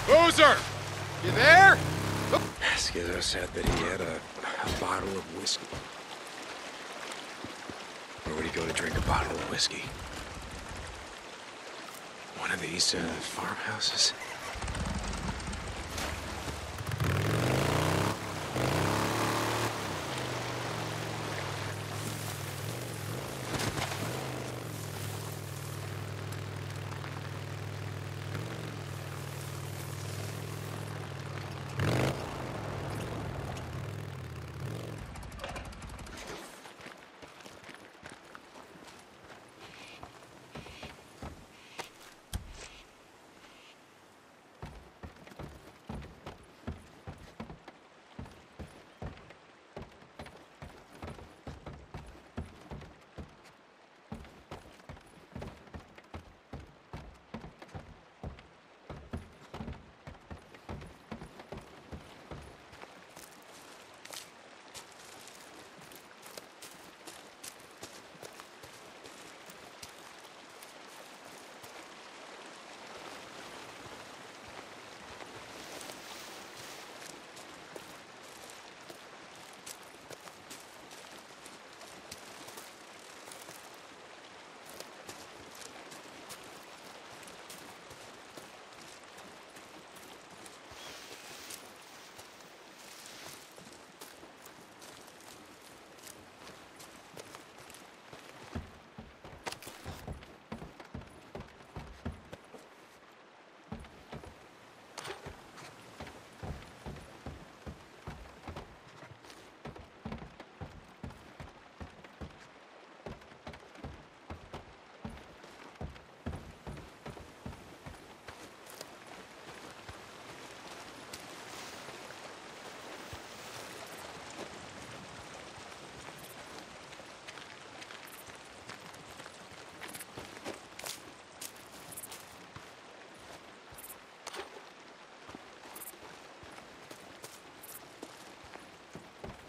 Boozer! You there? Skizzo said that he had a bottle of whiskey. Where would he go to drink a bottle of whiskey? One of these farmhouses?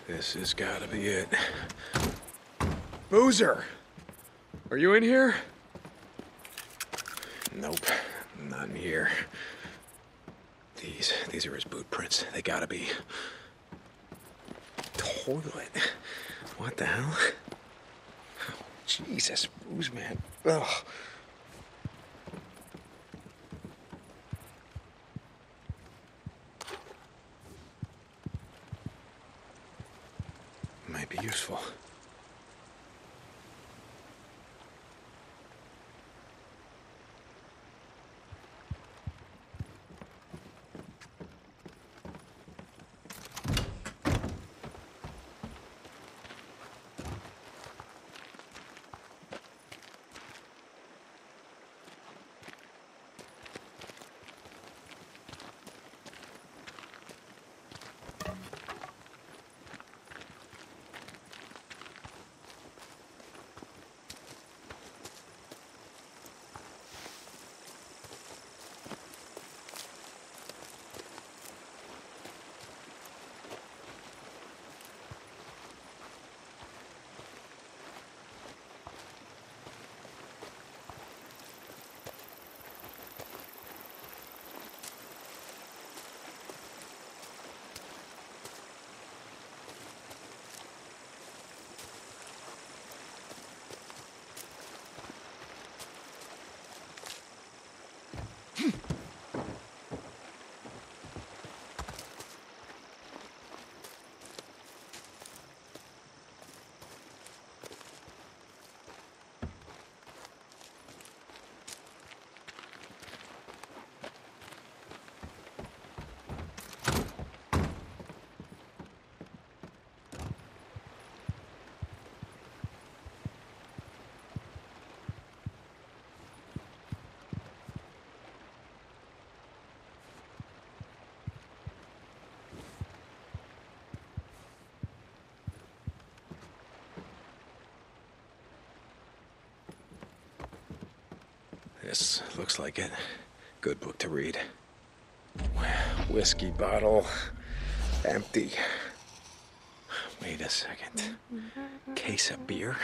This has got to be it. Boozer! Are you in here? Nope. Not in here. These are his boot prints. They gotta be... Toilet. What the hell? Oh, Jesus, booze man. Ugh. This looks like it. Good book to read. Whiskey bottle. Empty. Wait a second. Case of beer?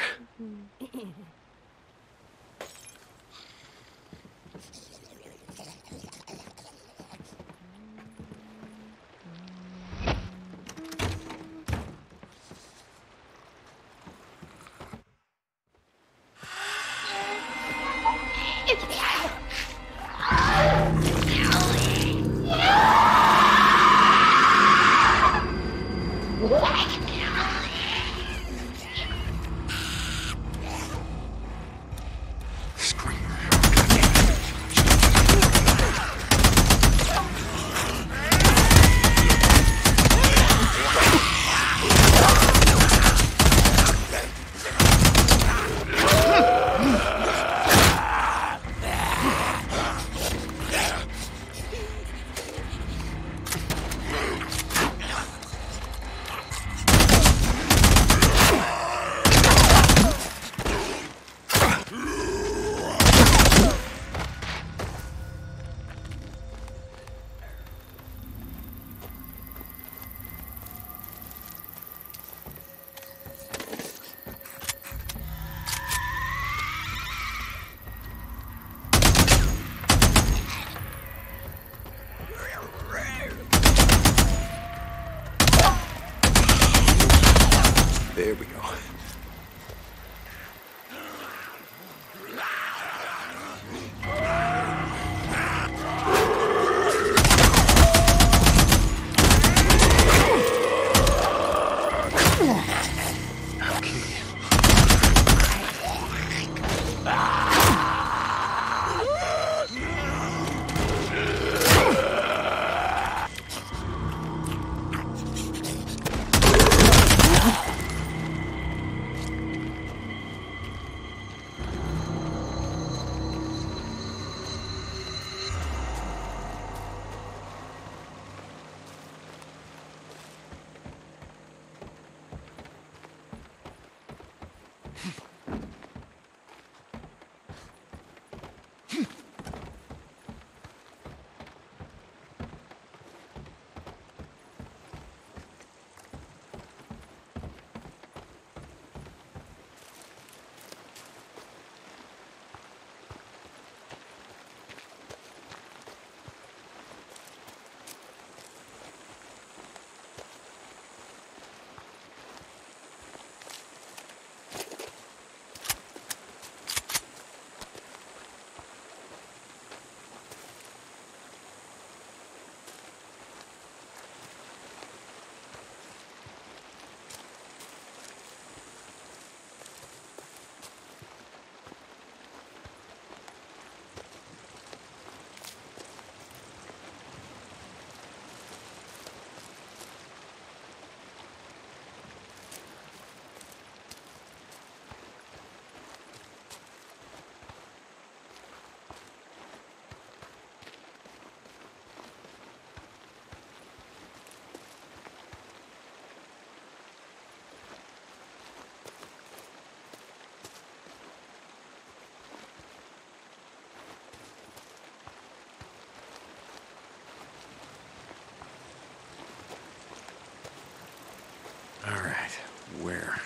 Where?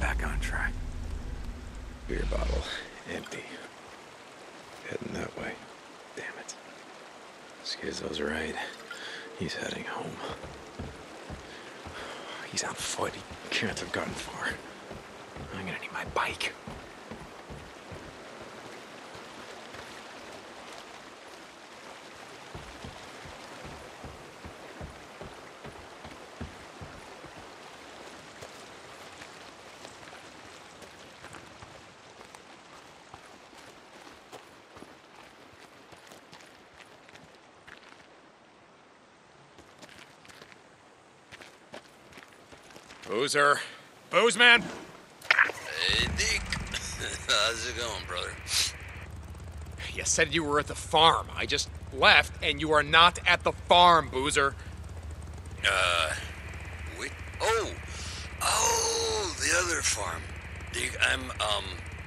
Back on track. Beer bottle empty. Heading that way. Damn it. Skizzo's right. He's heading home. He's on foot. He can't have gotten far. I'm gonna need my bike. Boozer. Boozman! Hey, Dick. How's it going, brother? You said you were at the farm. I just left, and you are not at the farm, Boozer. Oh, the other farm. Dick, I'm,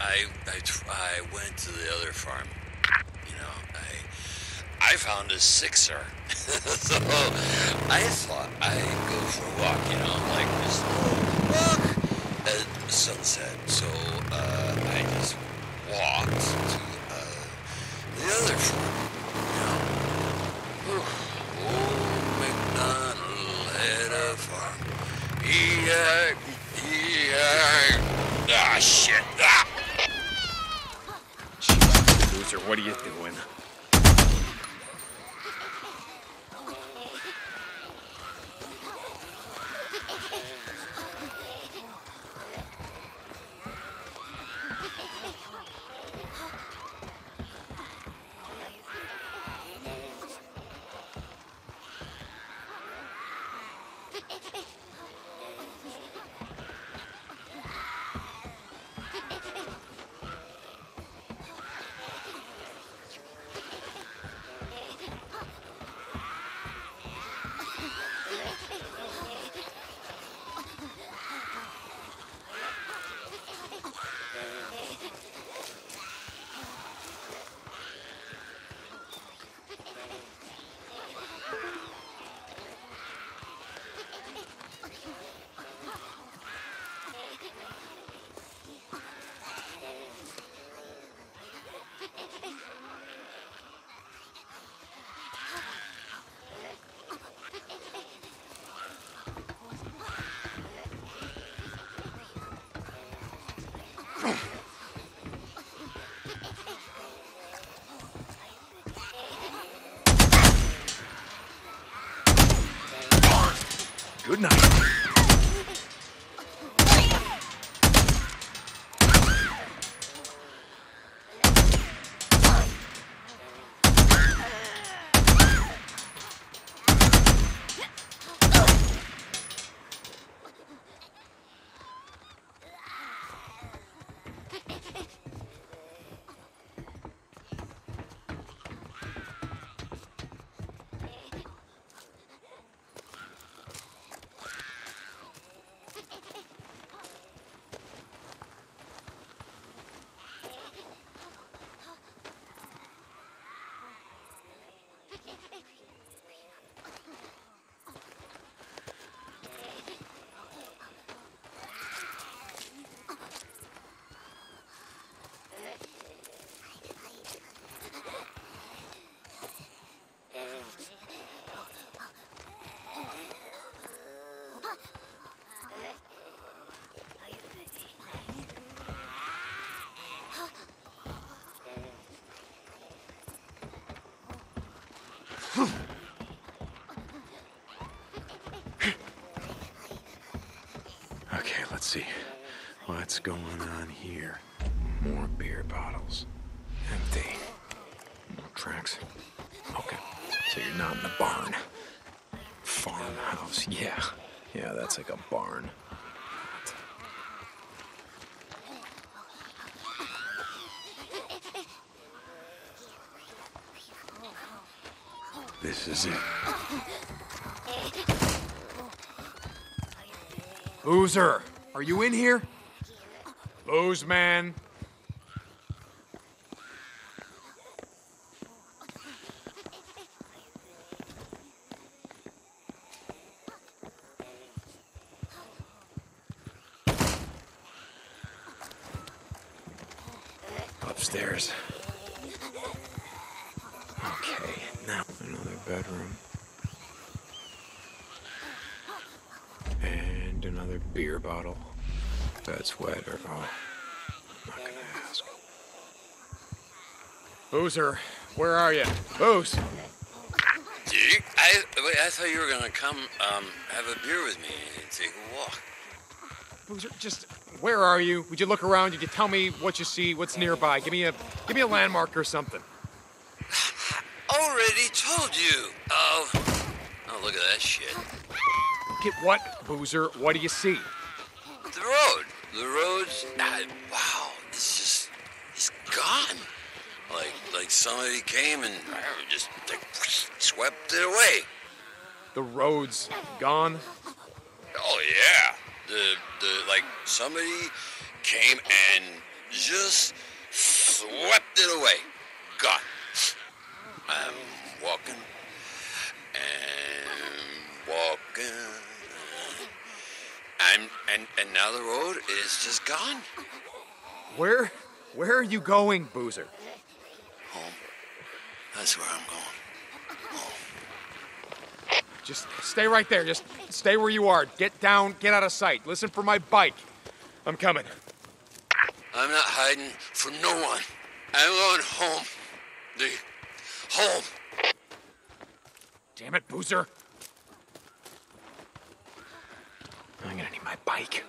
I went to the other farm. You know, I found a sixer. So I thought I'd go for a walk, you know, like this little walk at sunset. So I just walked to the other farm, you know. Ooh, old MacDonald had a farm. Ah, shit. Ah! Boozer, what are you doing? See, what's going on here? More beer bottles. Empty. More tracks. Okay, so you're not in the barn. Farmhouse, yeah. Yeah, that's like a barn. This is it. Boozer! Are you in here? Booze, man. Upstairs. Okay, now another bedroom. And another beer bottle. That's wet or oh, I'm not gonna ask. Boozer, where are you? Booze! Dude, I thought you were gonna come have a beer with me and take a walk. Boozer, just where are you? Would you look around? Would you tell me what you see? What's nearby? Give me a landmark or something. Already told you. Oh, look at that shit. Get what, Boozer? What do you see? The road's, wow, it's gone. Like somebody came and just like, swept it away. The road's gone? Oh yeah, like somebody came and Just swept it away. Gone. I'm walking and walking. And now the road is just gone. Where are you going, Boozer? Home. That's where I'm going. Home. Just stay right there. Just stay where you are. Get down. Get out of sight. Listen for my bike. I'm coming. I'm not hiding from no one. I'm going home. Home. Damn it, Boozer. I'm gonna need my bike.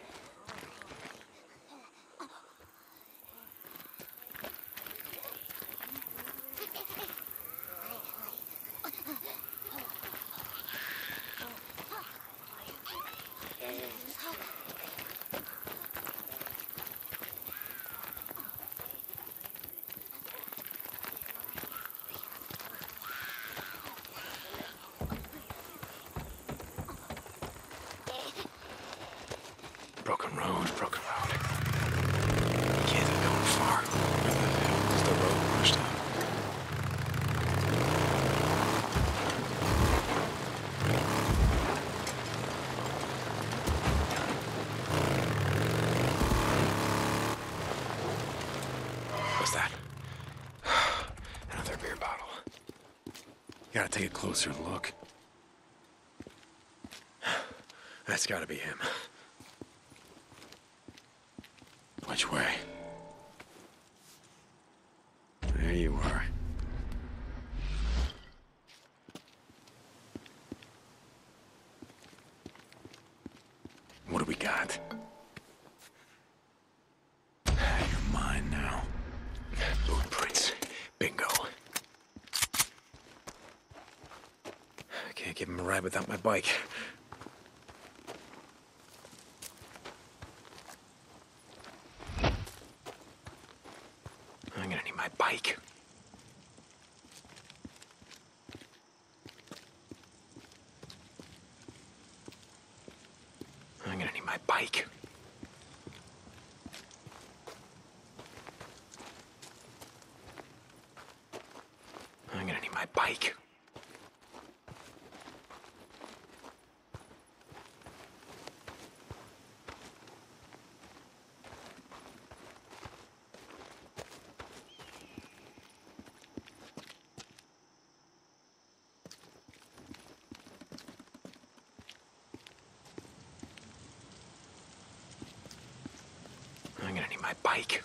Take a closer look. That's gotta be him. Which way? There you are. What do we got? You're mine now. Blueprints. Bingo. Give him a ride without my bike. I'm gonna need my bike. I'm gonna need my bike. I'm gonna need my bike. Bike.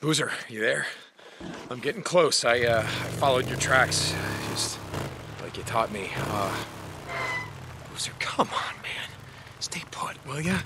Boozer, you there? I'm getting close. I followed your tracks, just like you taught me. Boozer, come on, man. Stay put, will ya?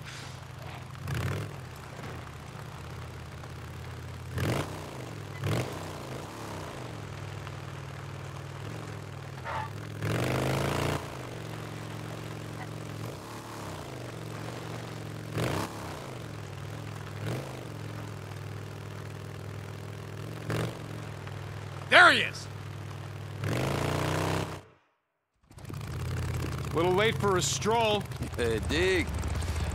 Little late for a stroll. Hey, Dig.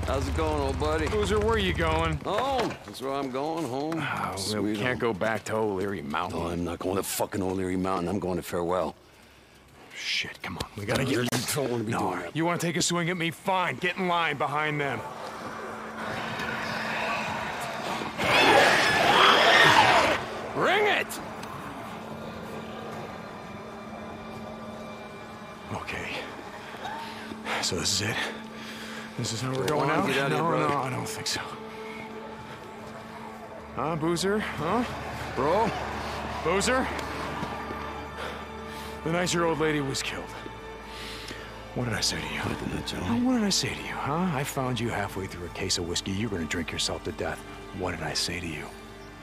How's it going, old buddy? Boozer, where are you going? Home. That's where I'm going, home. Oh, we can't go back to O'Leary Mountain. No, I'm not going to fucking O'Leary Mountain. I'm going to Farewell. Shit, come on. We gotta get... You don't want to be doing that. You want to take a swing at me? Fine. Get in line behind them. Ring it! Okay. So this is it? This is how we're going out? No, I don't think so. Huh, Boozer? Huh? Bro? Boozer? The nicer old lady was killed. What did I say to you? What did I tell you? What did I say to you, huh? I found you halfway through a case of whiskey. You were gonna drink yourself to death. What did I say to you?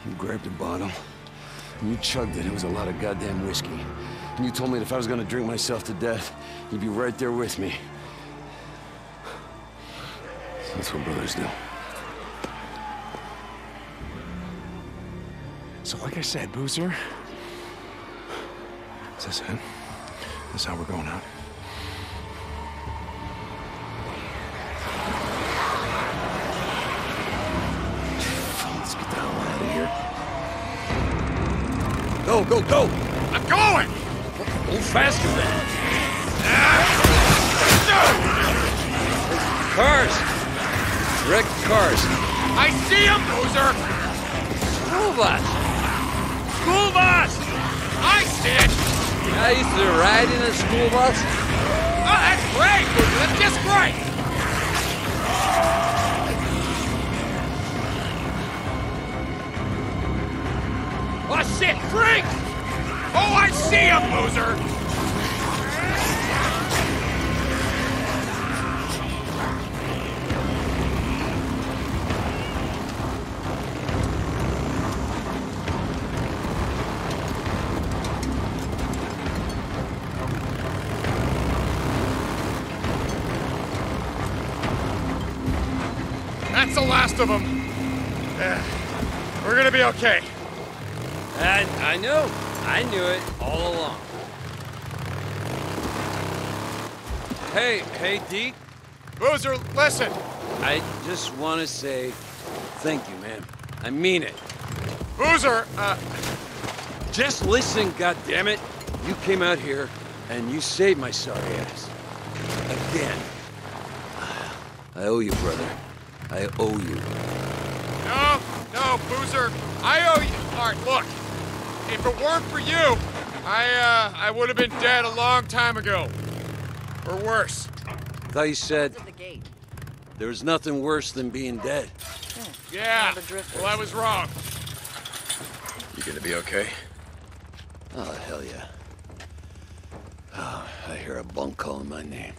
You grabbed a bottle, and you chugged it. It was a lot of goddamn whiskey. And you told me that if I was gonna drink myself to death, you'd be right there with me. That's what brothers do. So like I said, Boozer, is this it? This is how we're going out? Let's get the hell out of here. Go, go, go! I'm going! Move faster then. Cars! Wrecked cars. I see him, Boozer! School bus! School bus! I see it! I used to ride in a school bus. Oh, that's great, Boozer! That's just great! Oh, shit! Drink! Oh, I see him, Boozer! Of them. We're gonna be okay. I know. I knew it all along. Hey, Deke. Boozer, listen. I just want to say thank you, man. I mean it. Boozer, just listen, goddammit. You came out here and you saved my sorry ass. Again. I owe you, brother. I owe you. No, Boozer. I owe you. All right, look. If it weren't for you, I would have been dead a long time ago. Or worse. I thought you said there's nothing worse than being dead. Yeah. Well, I was wrong. You gonna be okay? Oh, hell yeah. Oh, I hear a bunk calling my name.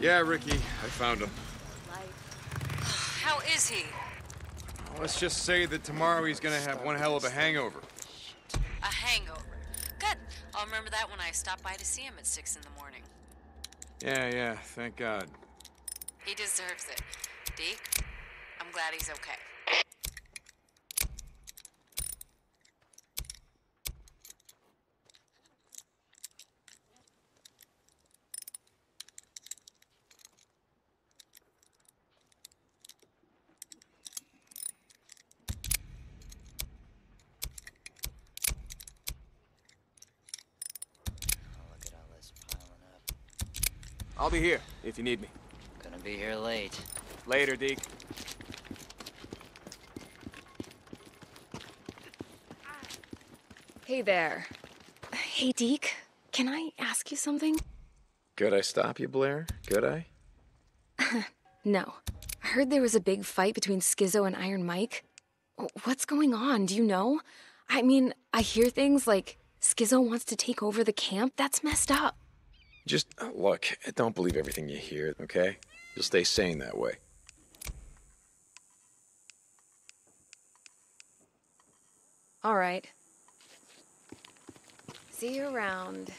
Yeah, Ricky, I found him. How is he? Let's just say that tomorrow he's gonna have one hell of a hangover. A hangover? Good. I'll remember that when I stop by to see him at 6 in the morning. Yeah, thank God. He deserves it. Deke, I'm glad he's okay. I'll be here, if you need me. Gonna be here late. Later, Deke. Hey there. Hey, Deke. Can I ask you something? Could I stop you, Blair? Could I? No. I heard there was a big fight between Skizzo and Iron Mike. What's going on? Do you know? I mean, I hear things like Skizzo wants to take over the camp. That's messed up. Just, look, don't believe everything you hear, okay? You'll stay sane that way. All right. See you around.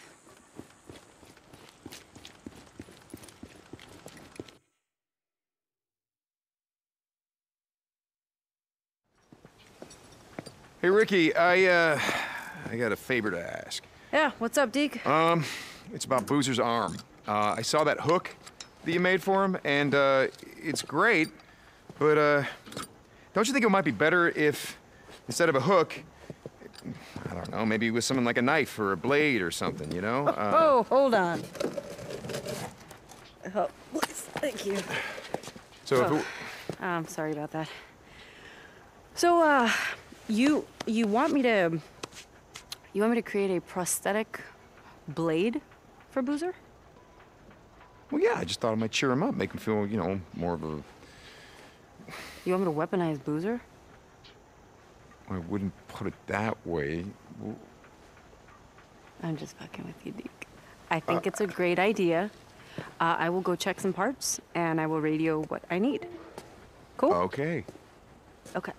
Hey, Ricky, I got a favor to ask. Yeah, what's up, Deke? It's about Boozer's arm. I saw that hook that you made for him, and it's great, but don't you think it might be better if, instead of a hook, I don't know, maybe with something like a knife or a blade or something, you know? Oh, hold on. Oh, please, thank you. So if it... I'm sorry about that. So, you want me to create a prosthetic blade for Boozer? Well, yeah, I just thought it might cheer him up, make him feel, you know, more of a... You want me to weaponize Boozer? I wouldn't put it that way, I'm just fucking with you, Deke. I think it's a great idea. I will go check some parts, and I will radio what I need. Cool? Okay. Okay.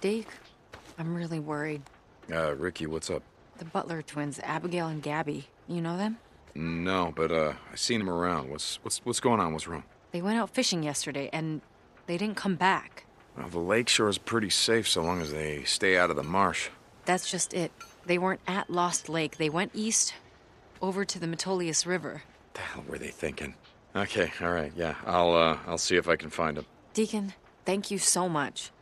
Deke, I'm really worried. Ricky, what's up? The Butler twins, Abigail and Gabby. You know them? No, but I seen them around. What's going on? What's wrong? They went out fishing yesterday, and they didn't come back. Well, the lakeshore is pretty safe so long as they stay out of the marsh. That's just it. They weren't at Lost Lake. They went east, over to the Metolius River. The hell were they thinking? Okay, all right, yeah. I'll see if I can find them. Deacon, thank you so much.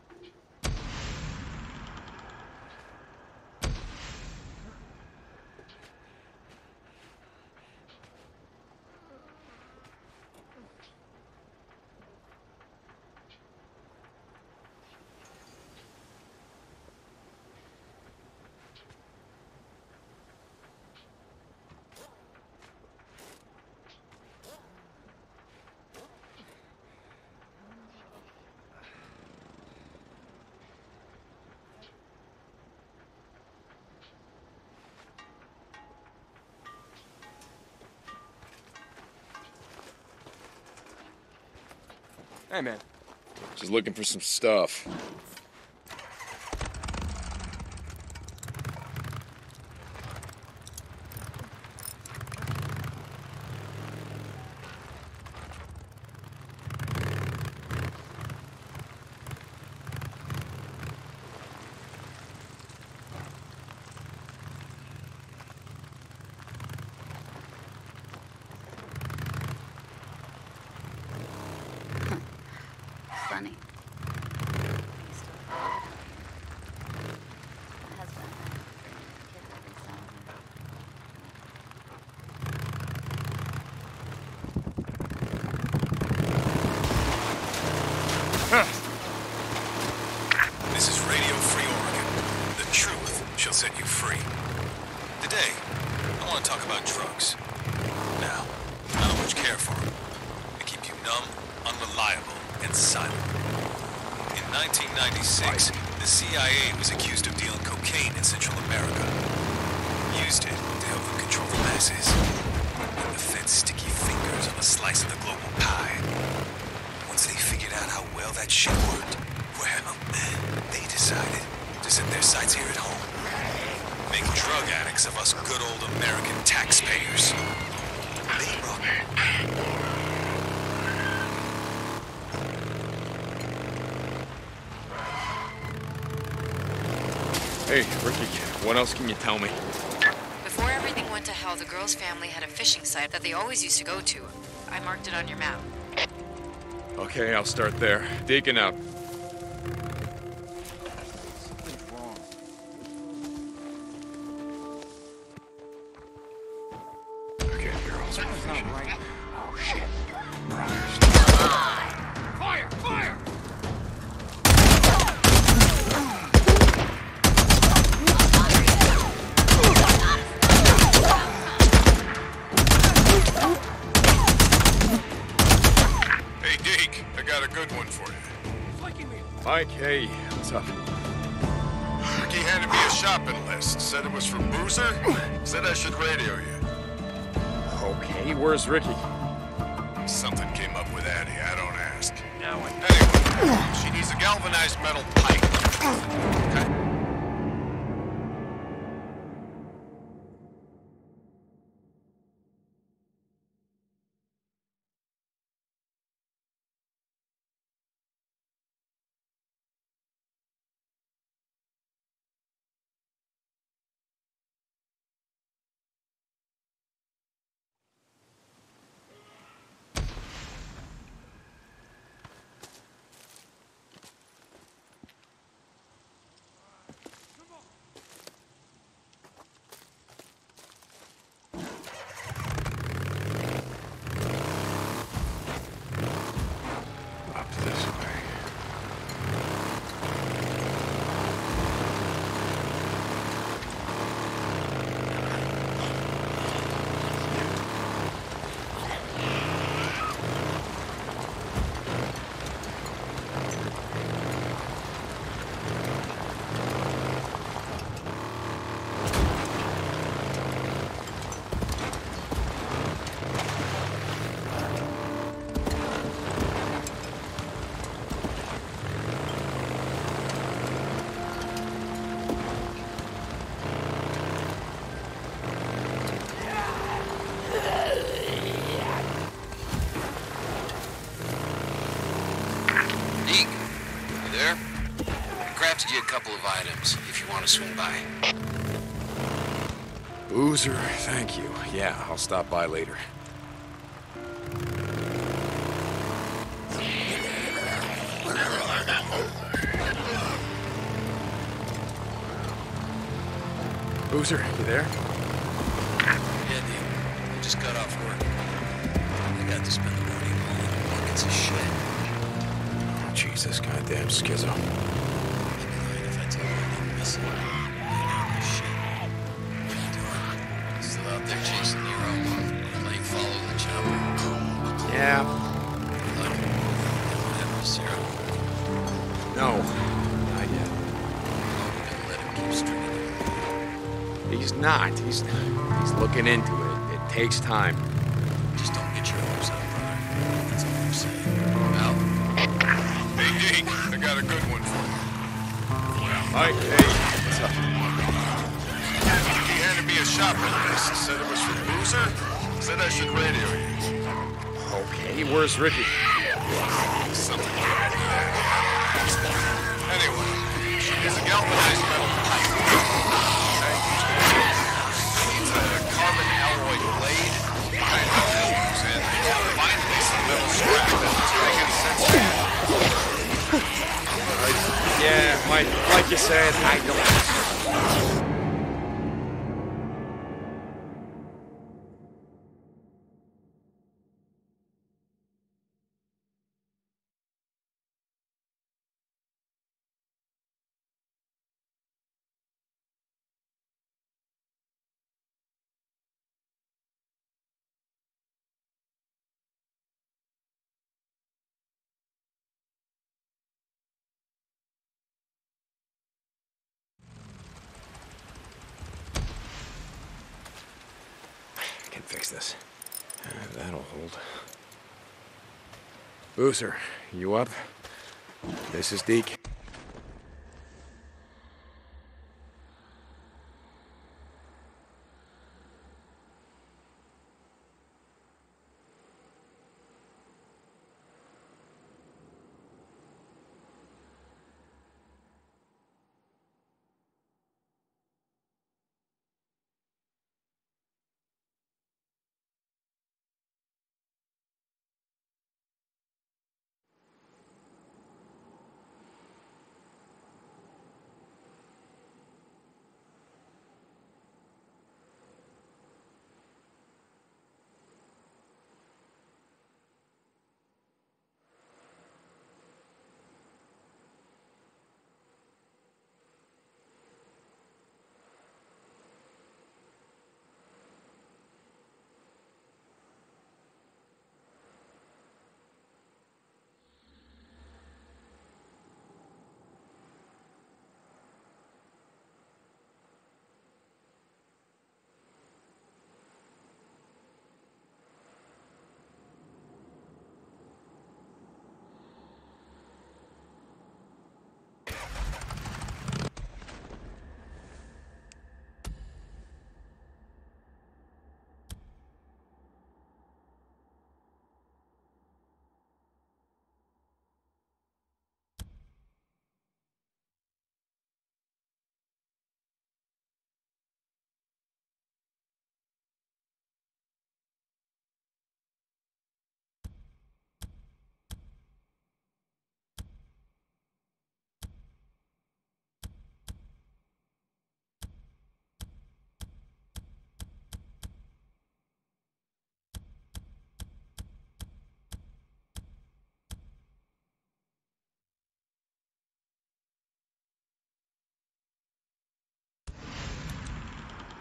Hey, man. She's looking for some stuff. What else can you tell me? Before everything went to hell, the girls' family had a fishing site that they always used to go to. I marked it on your map. Okay, I'll start there. Deacon out. Something's wrong. Okay, girls. That's not right. Oh, shit. Brothers. Fire! Fire! Mike, hey, what's up? Ricky handed me a shopping list. Said it was from Boozer. Said I should radio you. Okay, where's Ricky? Something came up with Addy, I don't ask. Now I... Anyway, she needs a galvanized metal pipe. Okay. to get a couple of items if you want to swing by. Boozer, thank you. Yeah, I'll stop by later. Boozer, you there? Yeah, dude. I just got off work. I got to spend the morning hauling buckets of shit. Oh, Jesus, goddamn Skizzo. I'd be lying if I told you I didn't miss it. What are you doing? Still out there chasing your own one. Like following the chopper. Yeah. Hello? Don't have no syrup. No. Not yet. Oh, we're gonna let him keep stringing you. He's not. He's looking into it. It takes time. Just don't get your hopes up, brother. That's all I'm saying. Well. Hey, Deke, I got a good one for you. Mike, hey. What's up? He handed me a shopper list. Said it was from Boozer. Said I should radio you. Okay, where's Ricky? Something like that. Anyway, he's a galvanized metal pipe. Carbon alloy blade, kind of elbows, and finally some metal scrap that's making sense of it. Yeah, Mike, like you said, I don't. Fix this. That'll hold. Boozer, you up? This is Deacon.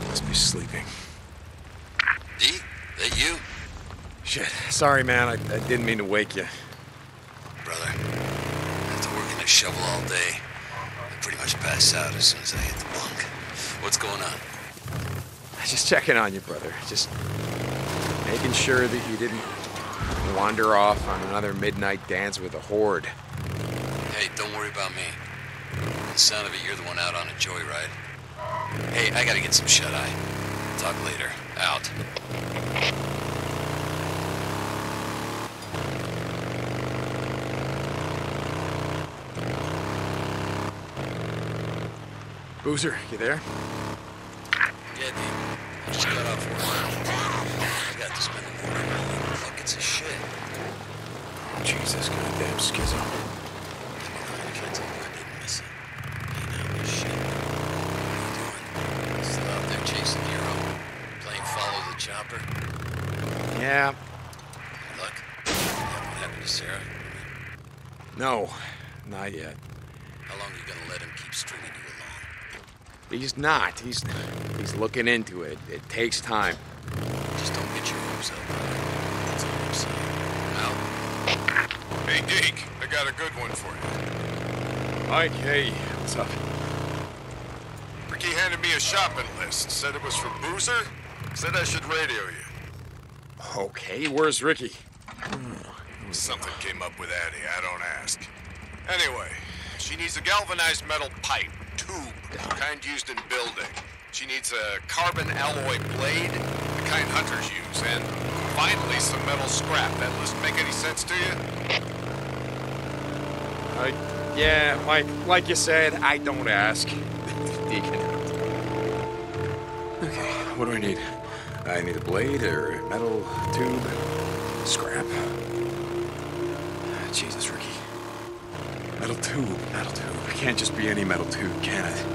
Must be sleeping. D, that you? Shit, sorry man, I didn't mean to wake you. Brother, I have to work in a shovel all day. I pretty much pass out as soon as I hit the bunk. What's going on? Just checking on you, brother. Just making sure that you didn't wander off on another midnight dance with a horde. Hey, don't worry about me. By the sound of it, you're the one out on a joyride. Hey, I gotta get some shut-eye. Talk later. Out. Boozer, you there? Yeah, Deacon. I just got off work. I got to spend a quarter million buckets of shit. Jesus goddamn Skizzo. I can't tell you I didn't miss it. You know, shit. What are you doing? Still out there chasing Hero? Playing follow the chopper? Yeah. Good luck. What happened to Sarah? No, not yet. How long are you gonna let him keep stringing you along? He's not. He's looking into it. It takes time. Just don't get your hopes up. That's all I'm saying. Out. Hey, Deke, I got a good one for you. Mike, hey, what's up? Ricky handed me a shopping list. Said it was for Boozer. Said I should radio you. Okay, where's Ricky? Something came up with Addy. I don't ask. Anyway, she needs a galvanized metal pipe, tube, the kind used in building. She needs a carbon alloy blade, the kind hunters use, and finally some metal scrap. That list make any sense to you? Yeah, Mike, like you said, I don't ask. Deacon. Okay, what do I need? I need a blade or a metal tube, scrap. Jesus, Ricky. Metal tube. It can't just be any metal tube, can it?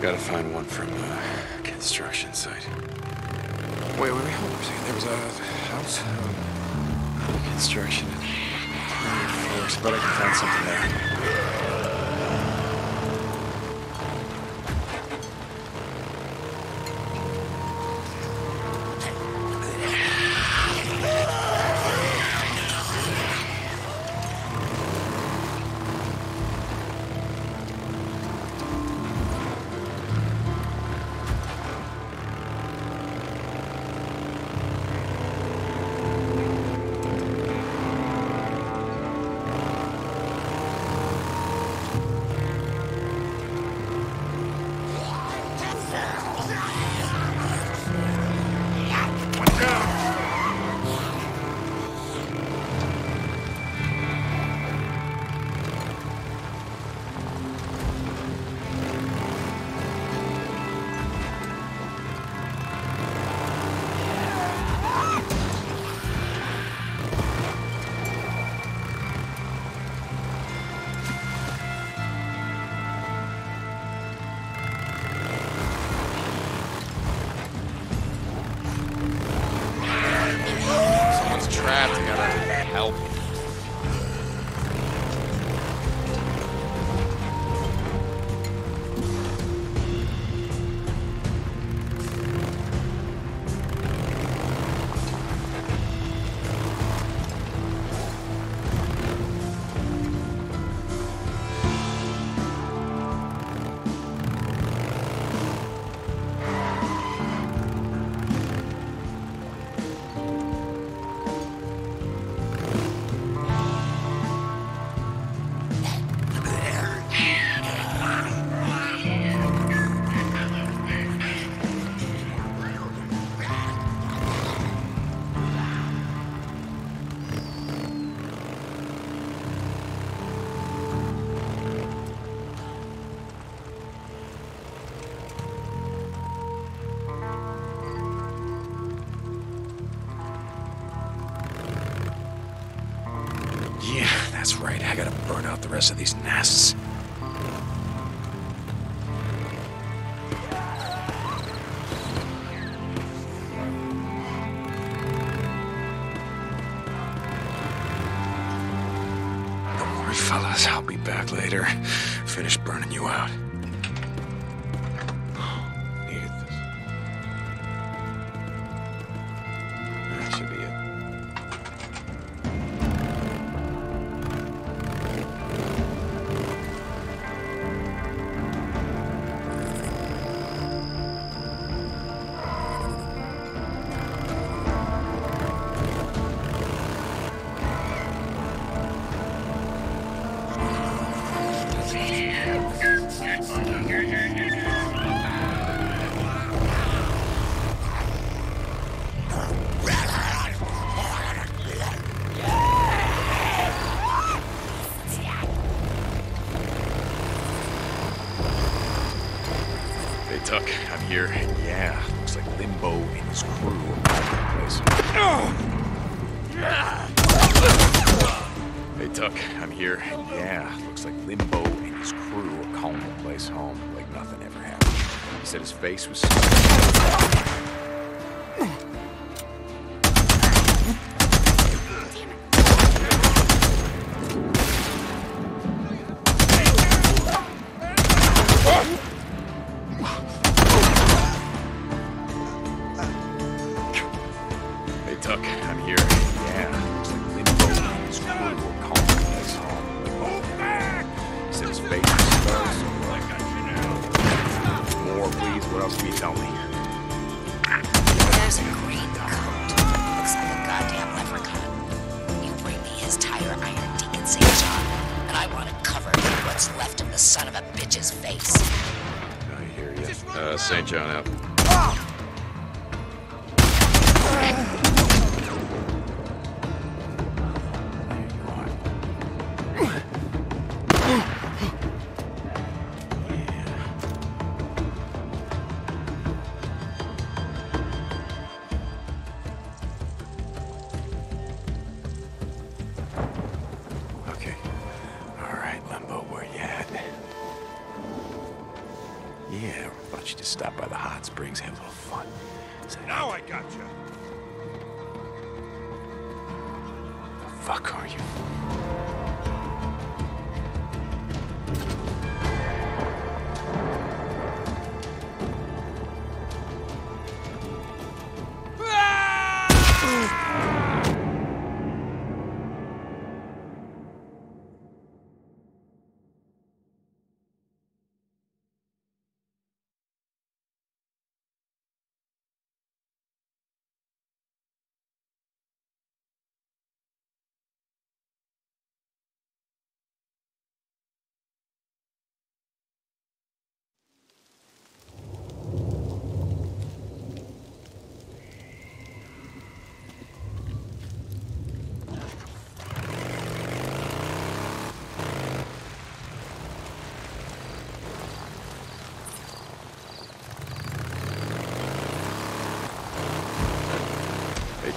Gotta find one from a construction site. Wait, hold on a second. There was a house? Construction. But I can find something there. Of these nests. Don't worry, fellas. I'll be back later. Finish burning you out. Tuck, I'm here. Yeah, looks like Limbo and his crew are Hey, Tuck, I'm here. Yeah, looks like Limbo and his crew are calling the place home like nothing ever happened. He said his face was... St. John out.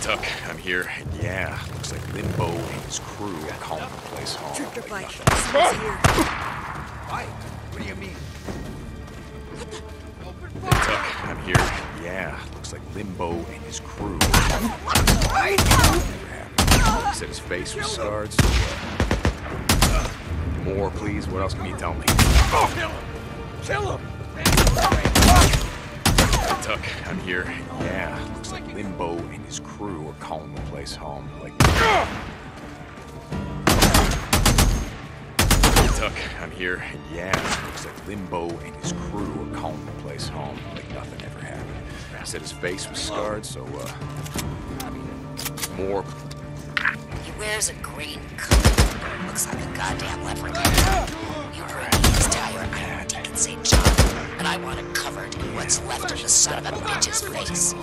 Tuck, I'm here. Yeah, looks like Limbo and his crew are calling the place home. Tripped her bike. Bike? What do you mean? Hey, Tuck, I'm here. Yeah, looks like Limbo and his crew. He said his face was sards. More, please. What else can you tell me? Kill him! Hey, Tuck, I'm here. Yeah. Limbo and his crew are calling the place home like... Tuck, I'm here. Yeah, looks like Limbo and his crew are calling the place home like nothing ever happened. I said his face was scarred, so, more... He wears a green coat. Looks like a goddamn leprechaun. You're breaking his tire. I'm Deacon St. John, and I want it covered in what's left of the son of a bitch's face.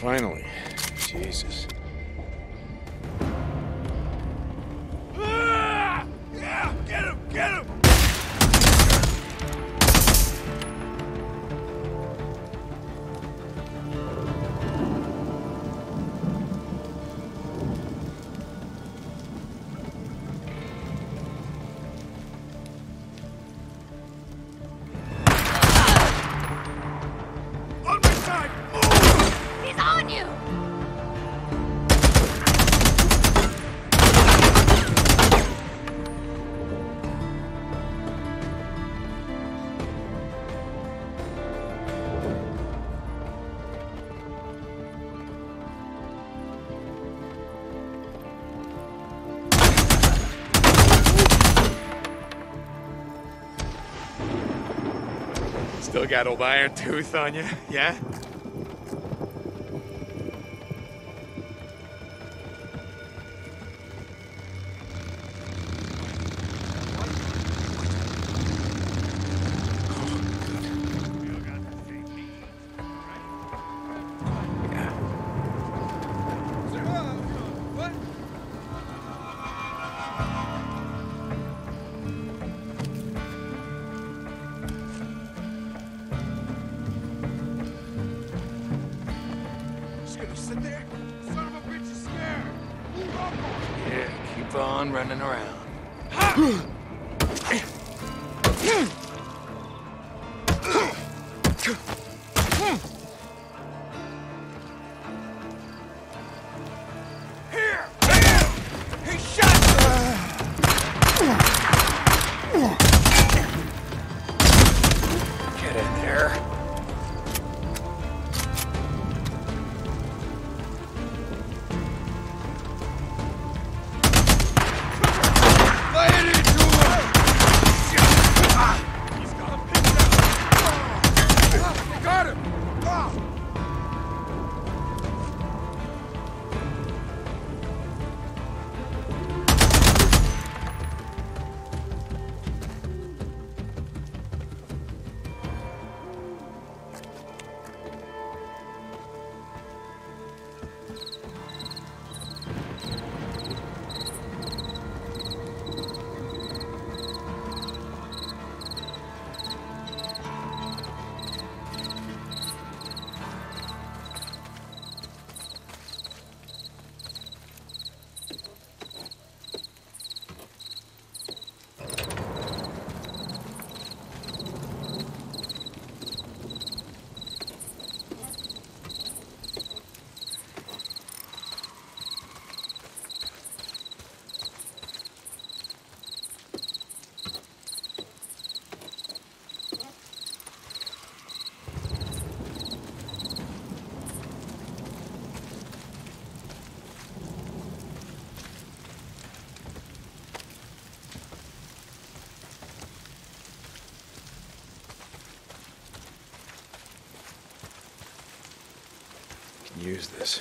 Finally. Jesus. Ah! Yeah, get him! Still got old Iron Tooth on you, yeah? on running around. Use this.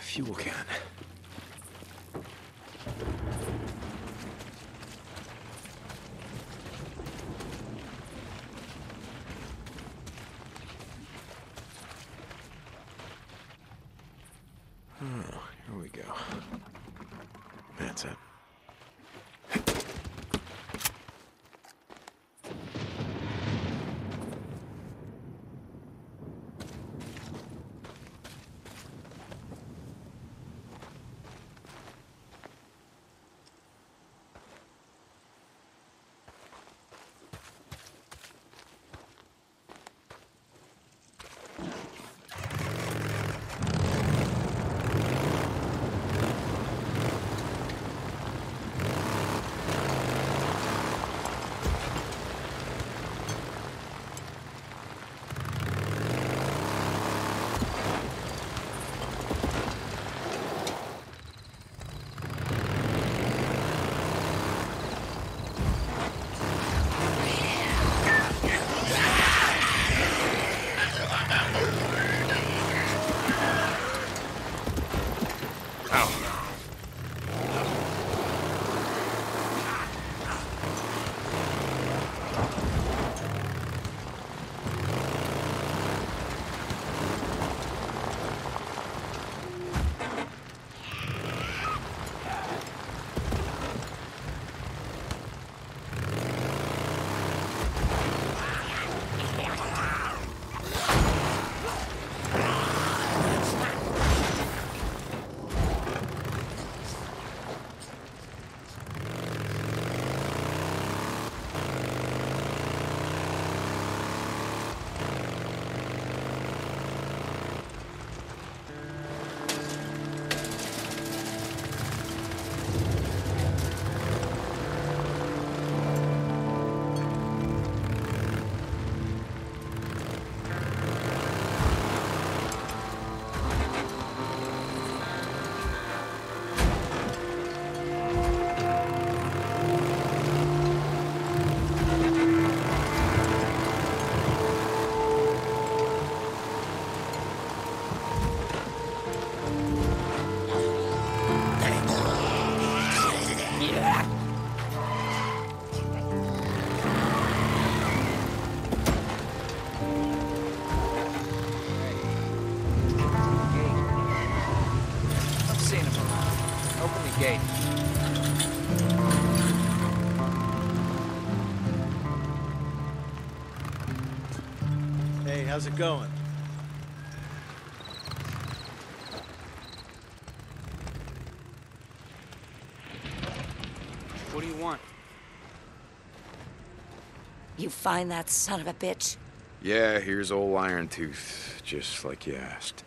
Fuel can. Oh, here we go. That's it. gate. Hey, how's it going? What do you want? You find that son of a bitch? Yeah, here's old Iron Tooth, just like you asked.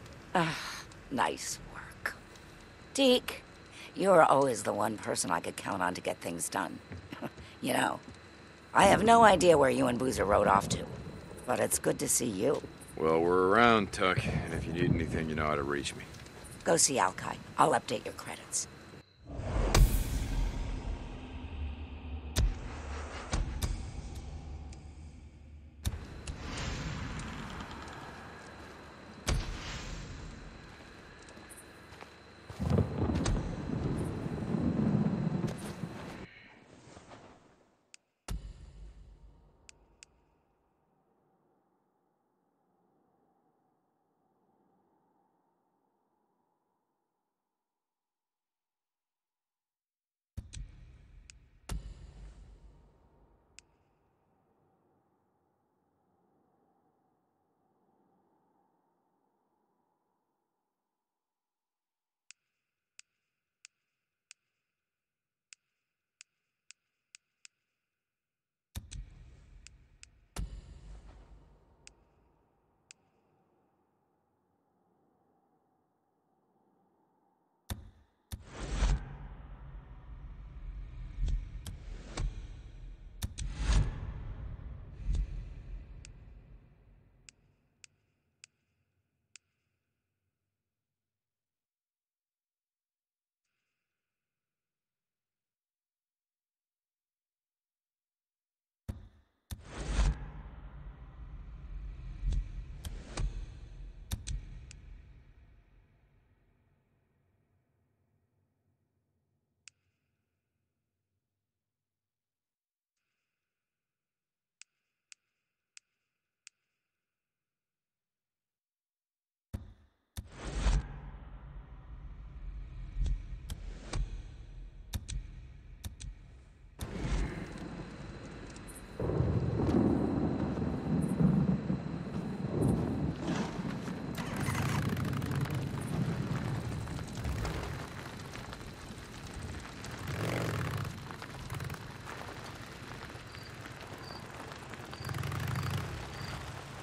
Nice work. Deke, you're always the one person I could count on to get things done. You know, I have no idea where you and Boozer rode off to, but it's good to see you. Well, we're around, Tuck, and if you need anything, you know how to reach me. Go see Alkai. I'll update your credits.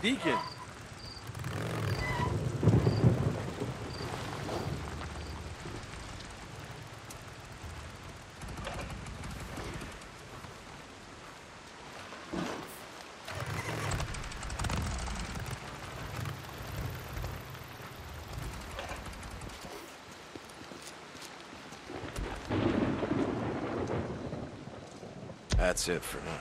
Deacon! That's it for now.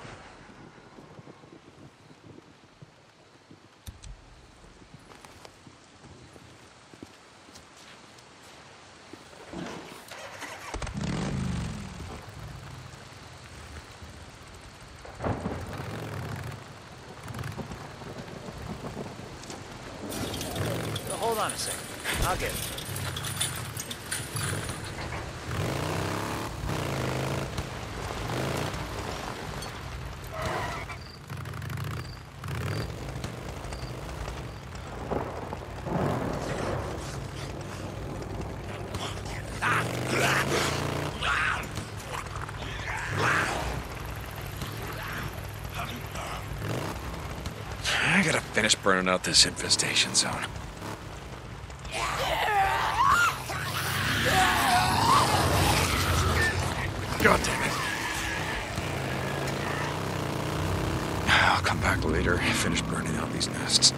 Hold on a second. I'll get it. I gotta finish burning out this infestation zone. God damn it. I'll come back later and finish burning out these nests.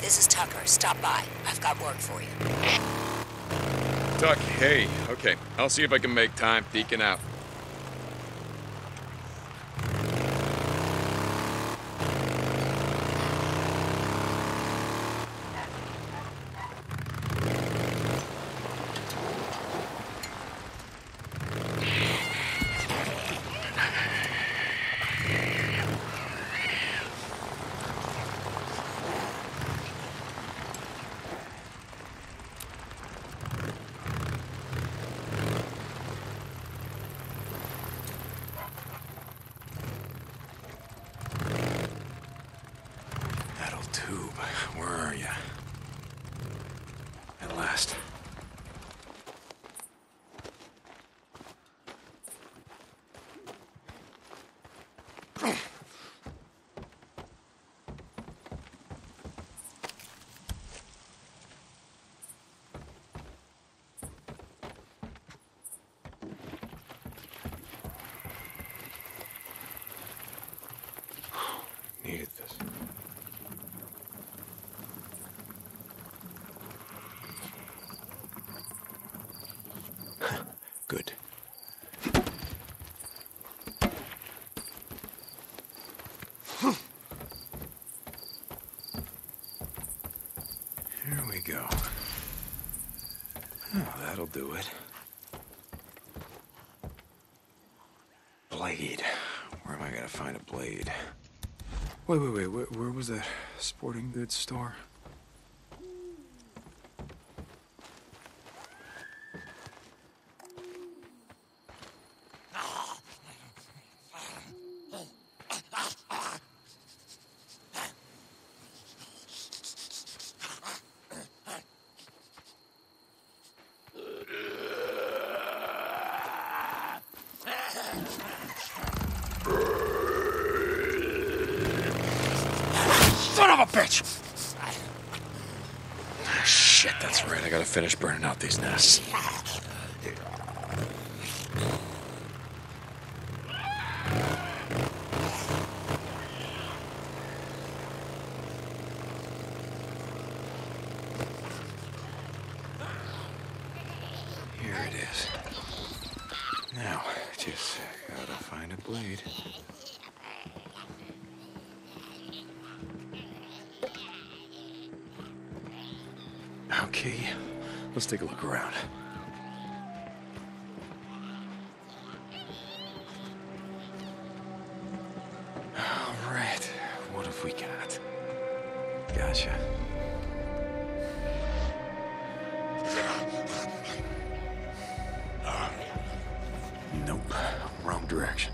This is Tucker. Stop by. I've got work for you. Tuck, hey. Okay, I'll see if I can make time. Deacon out. Go. Oh, that'll do it. Blade. Where am I gonna find a blade? Wait. Where was that sporting goods store? Finish burning out these nests. Here it is. Now, just gotta find a blade. Okay. Let's take a look around. All right, what have we got? Gotcha. Nope, wrong direction.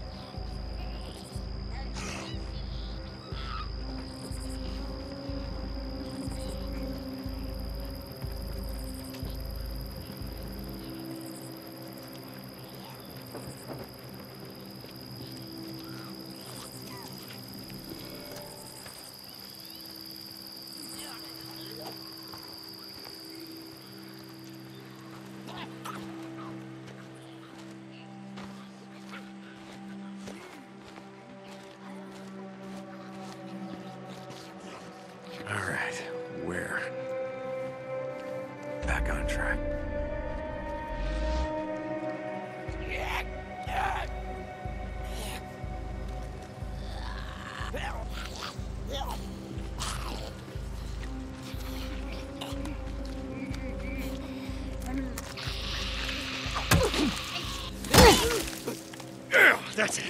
That's it.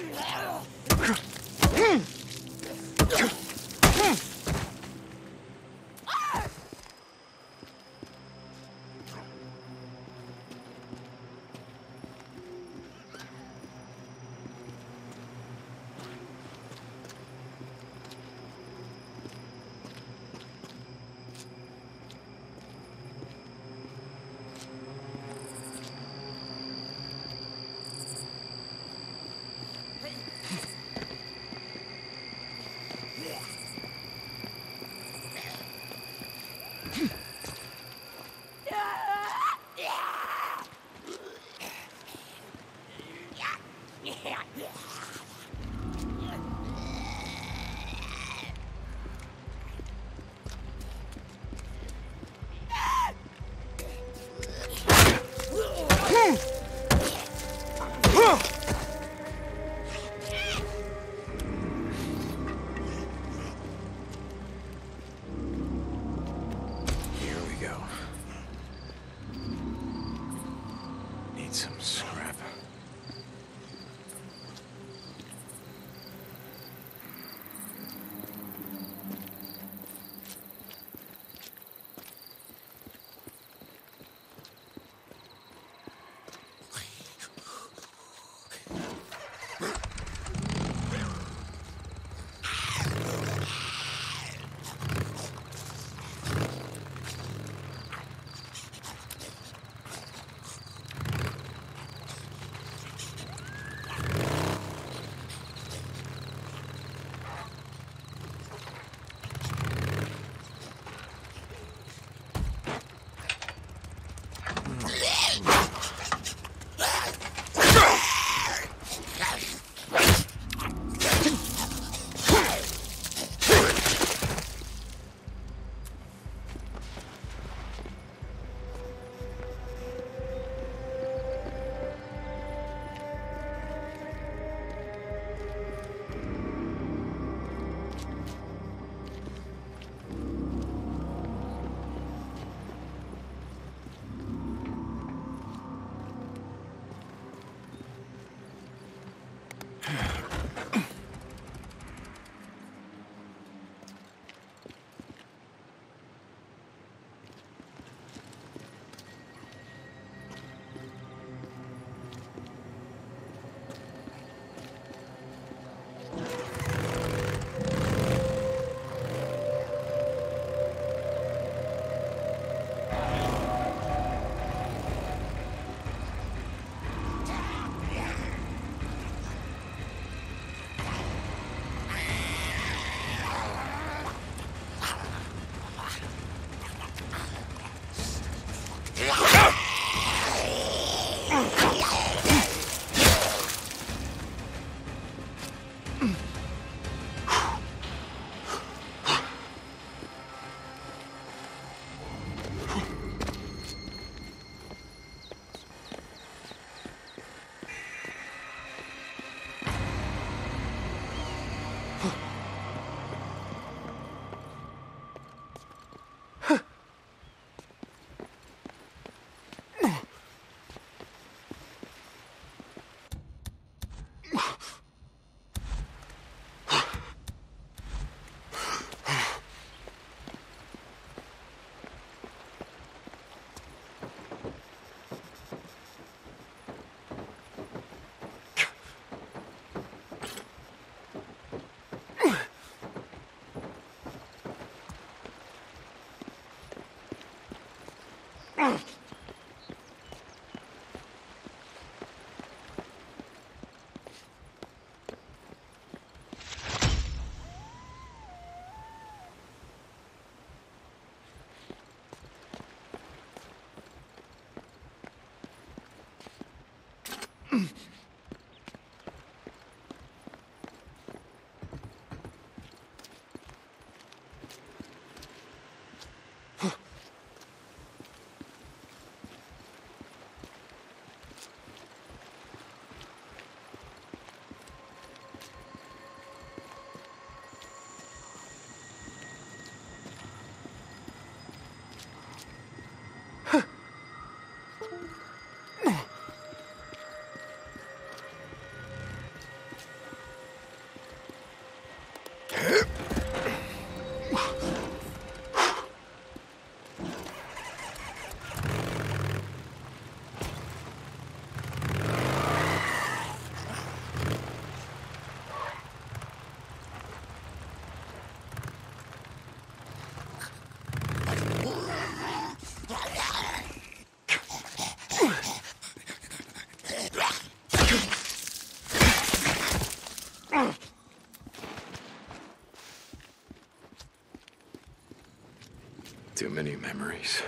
Too many memories.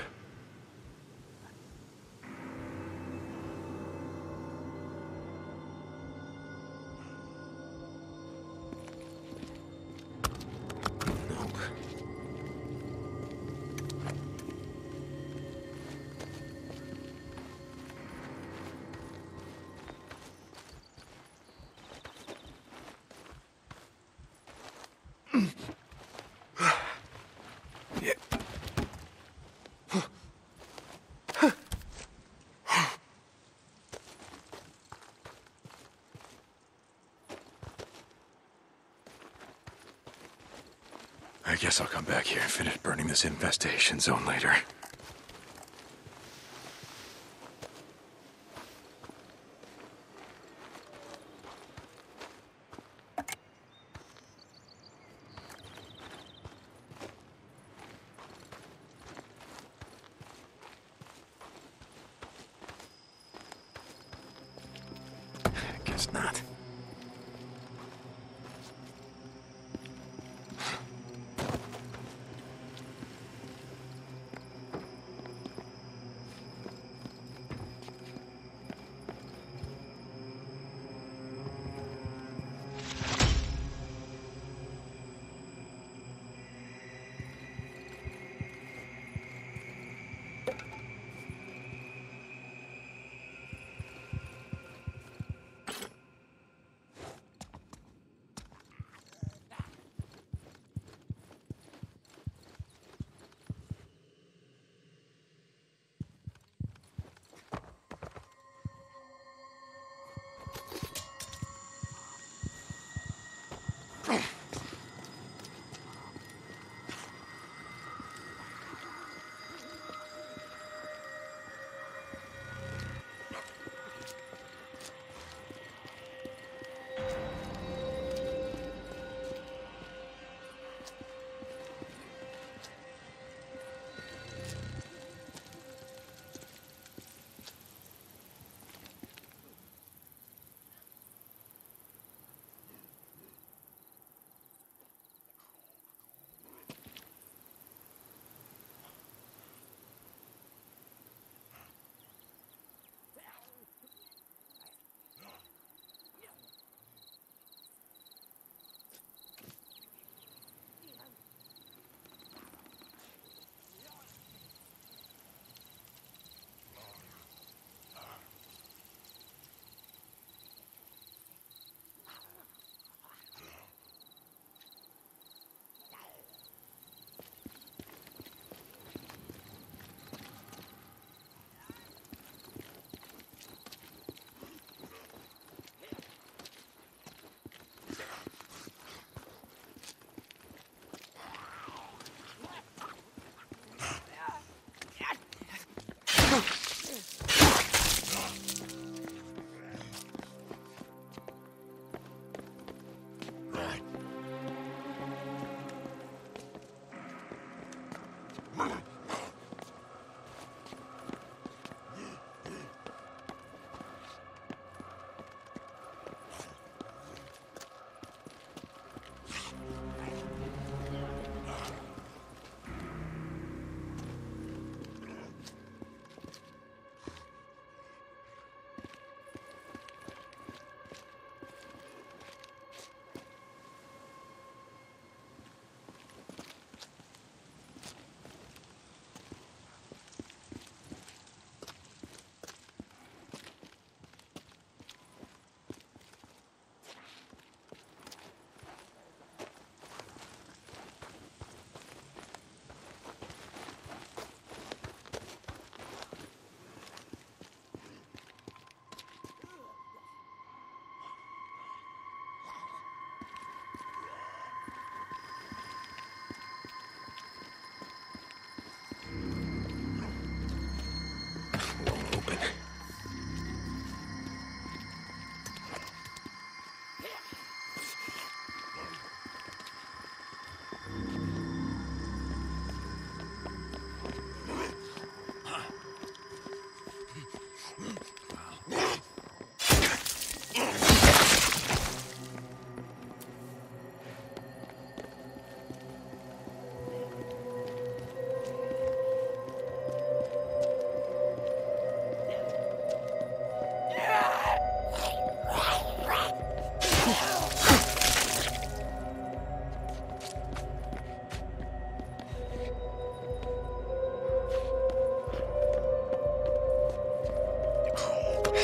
I guess I'll come back here and finish burning this infestation zone later.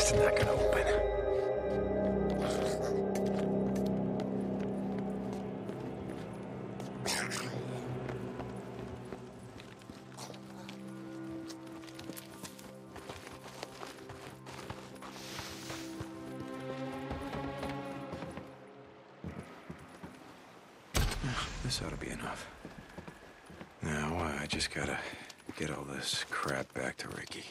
It's not gonna open. This ought to be enough. Now, I just gotta get all this crap back to Ricky.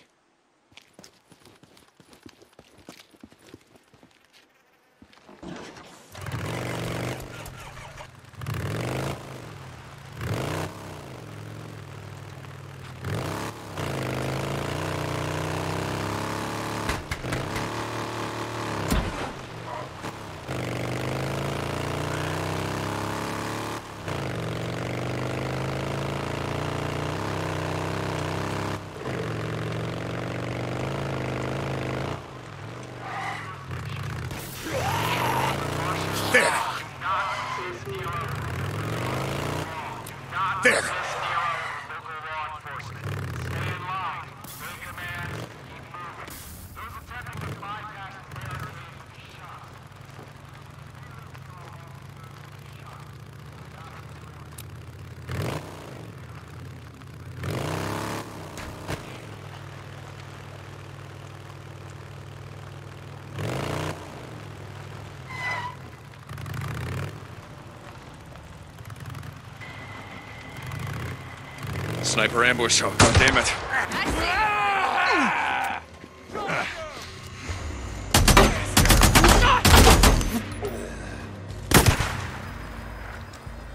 Sniper ambush, oh god damn it.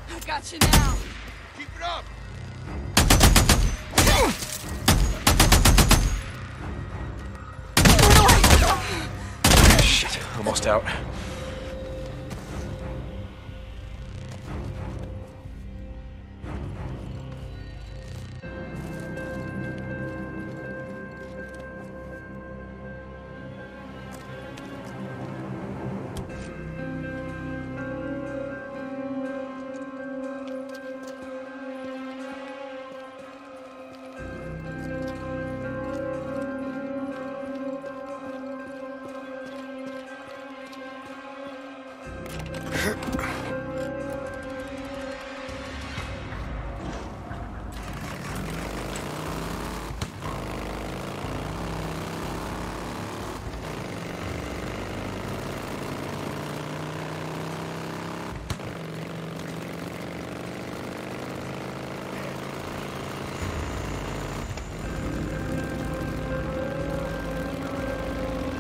I got you now. Keep it up. Shit, almost out.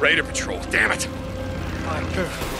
Raider patrol, damn it! My God.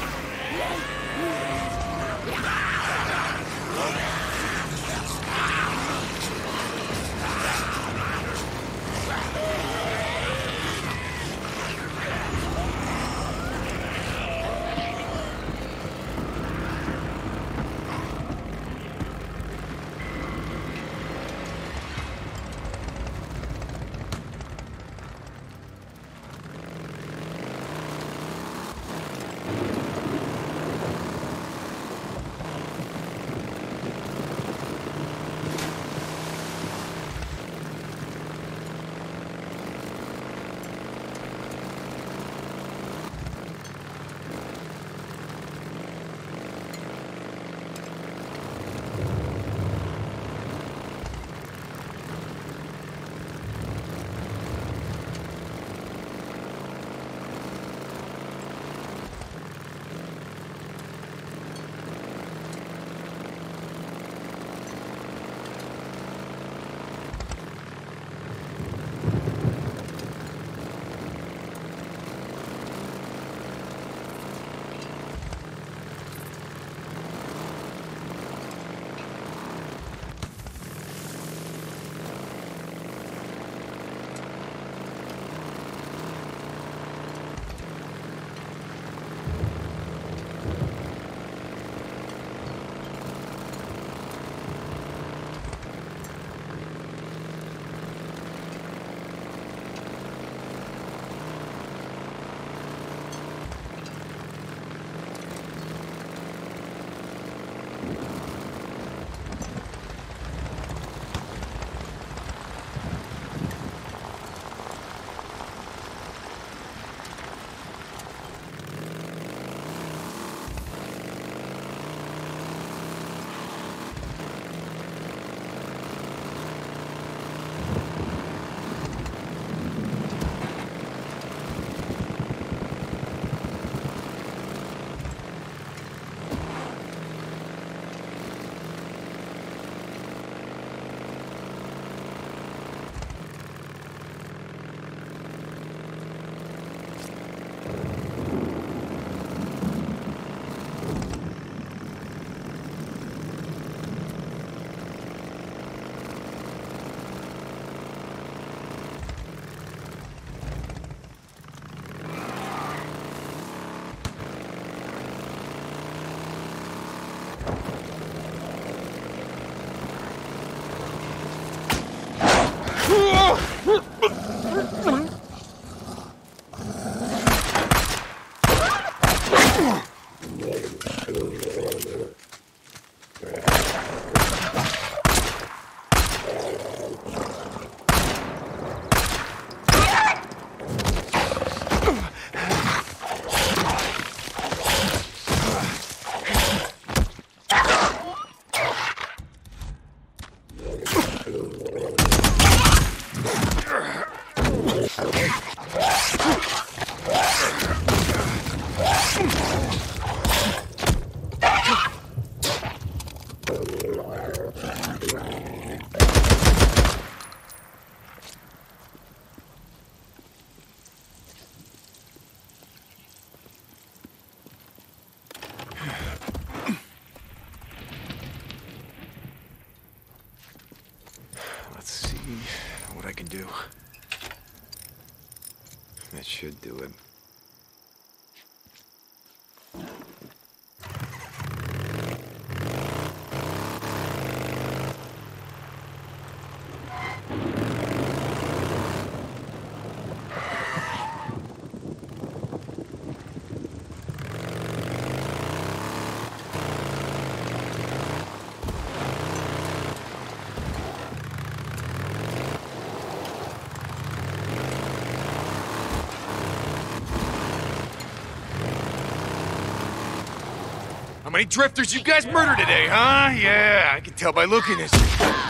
How many drifters you guys murdered today, huh? Yeah, I can tell by looking at you.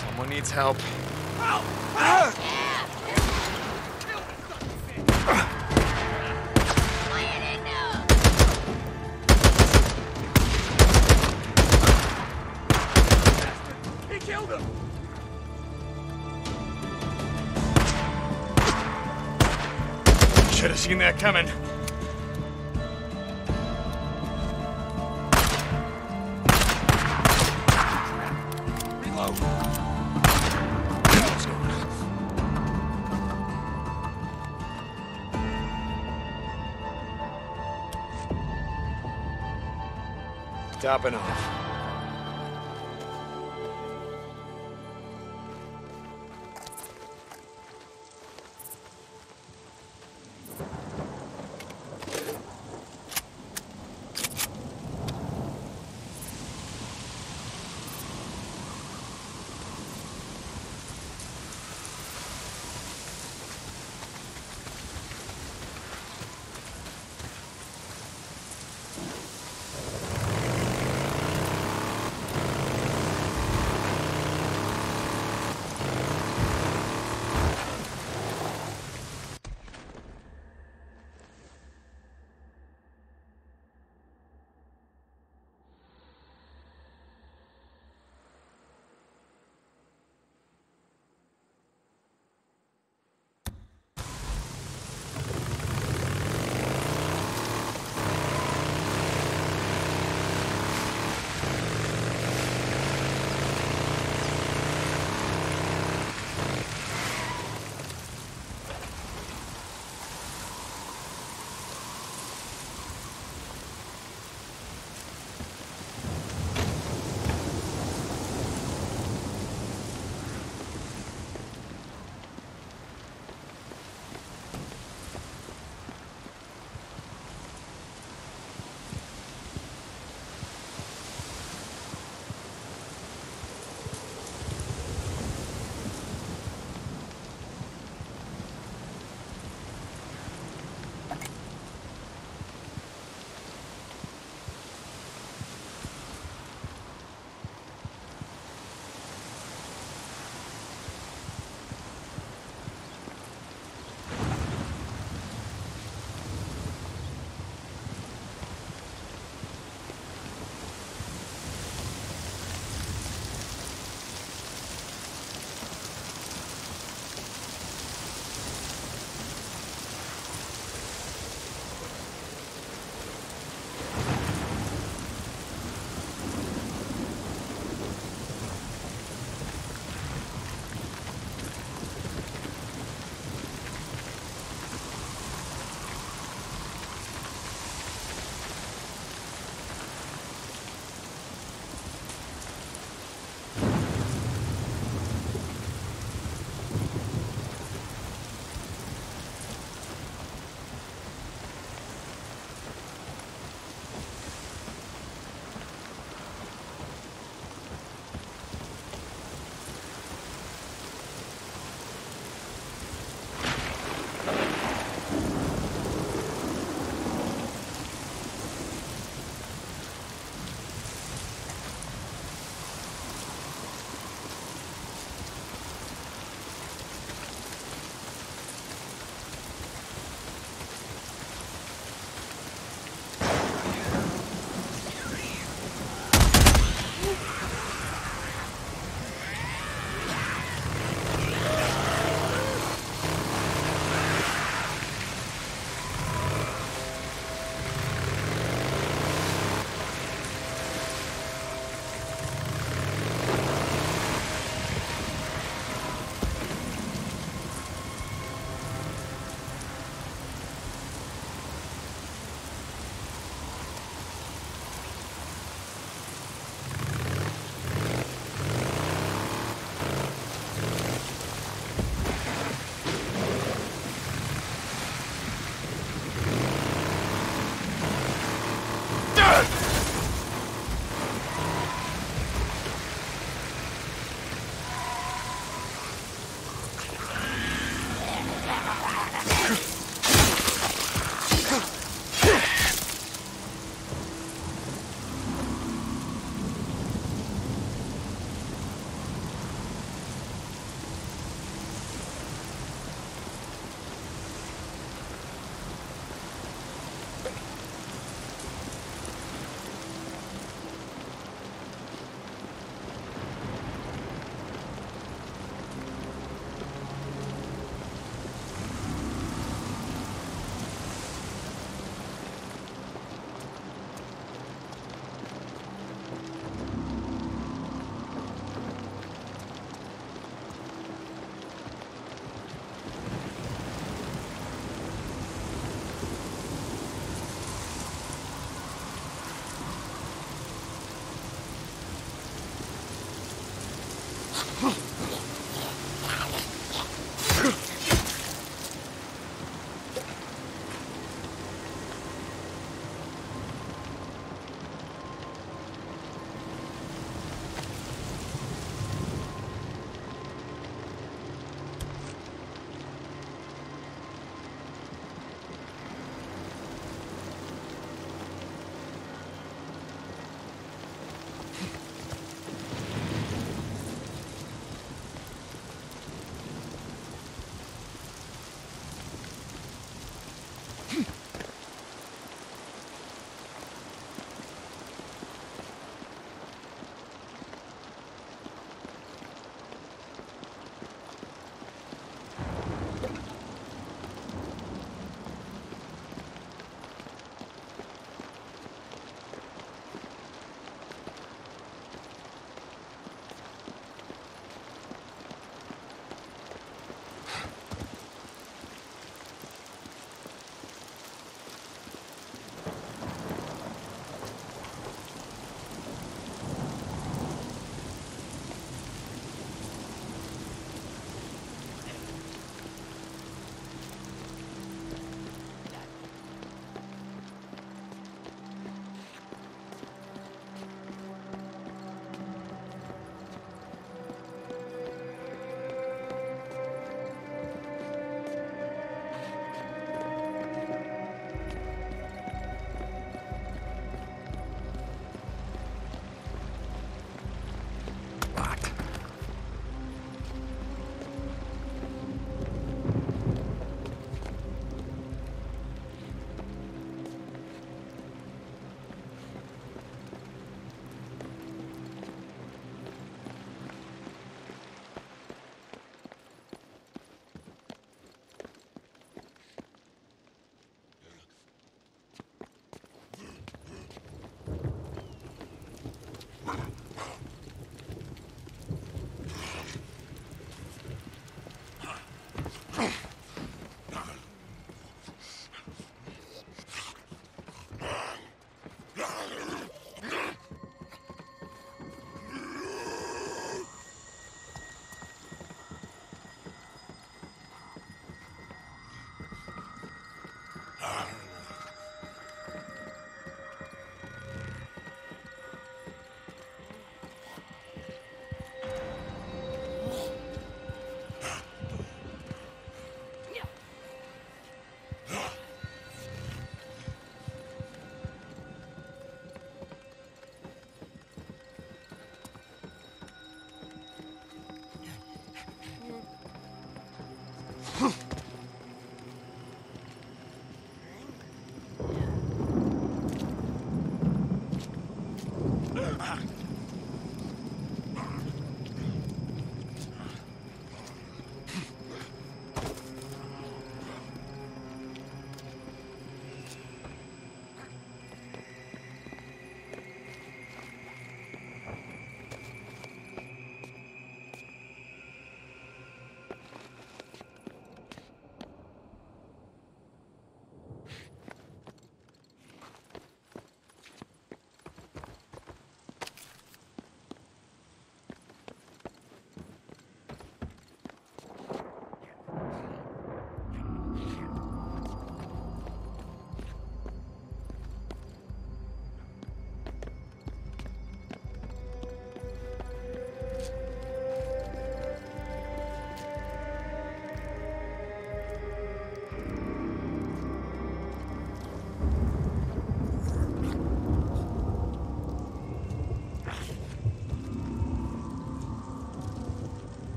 Someone needs help. Should have seen that coming. Topping off.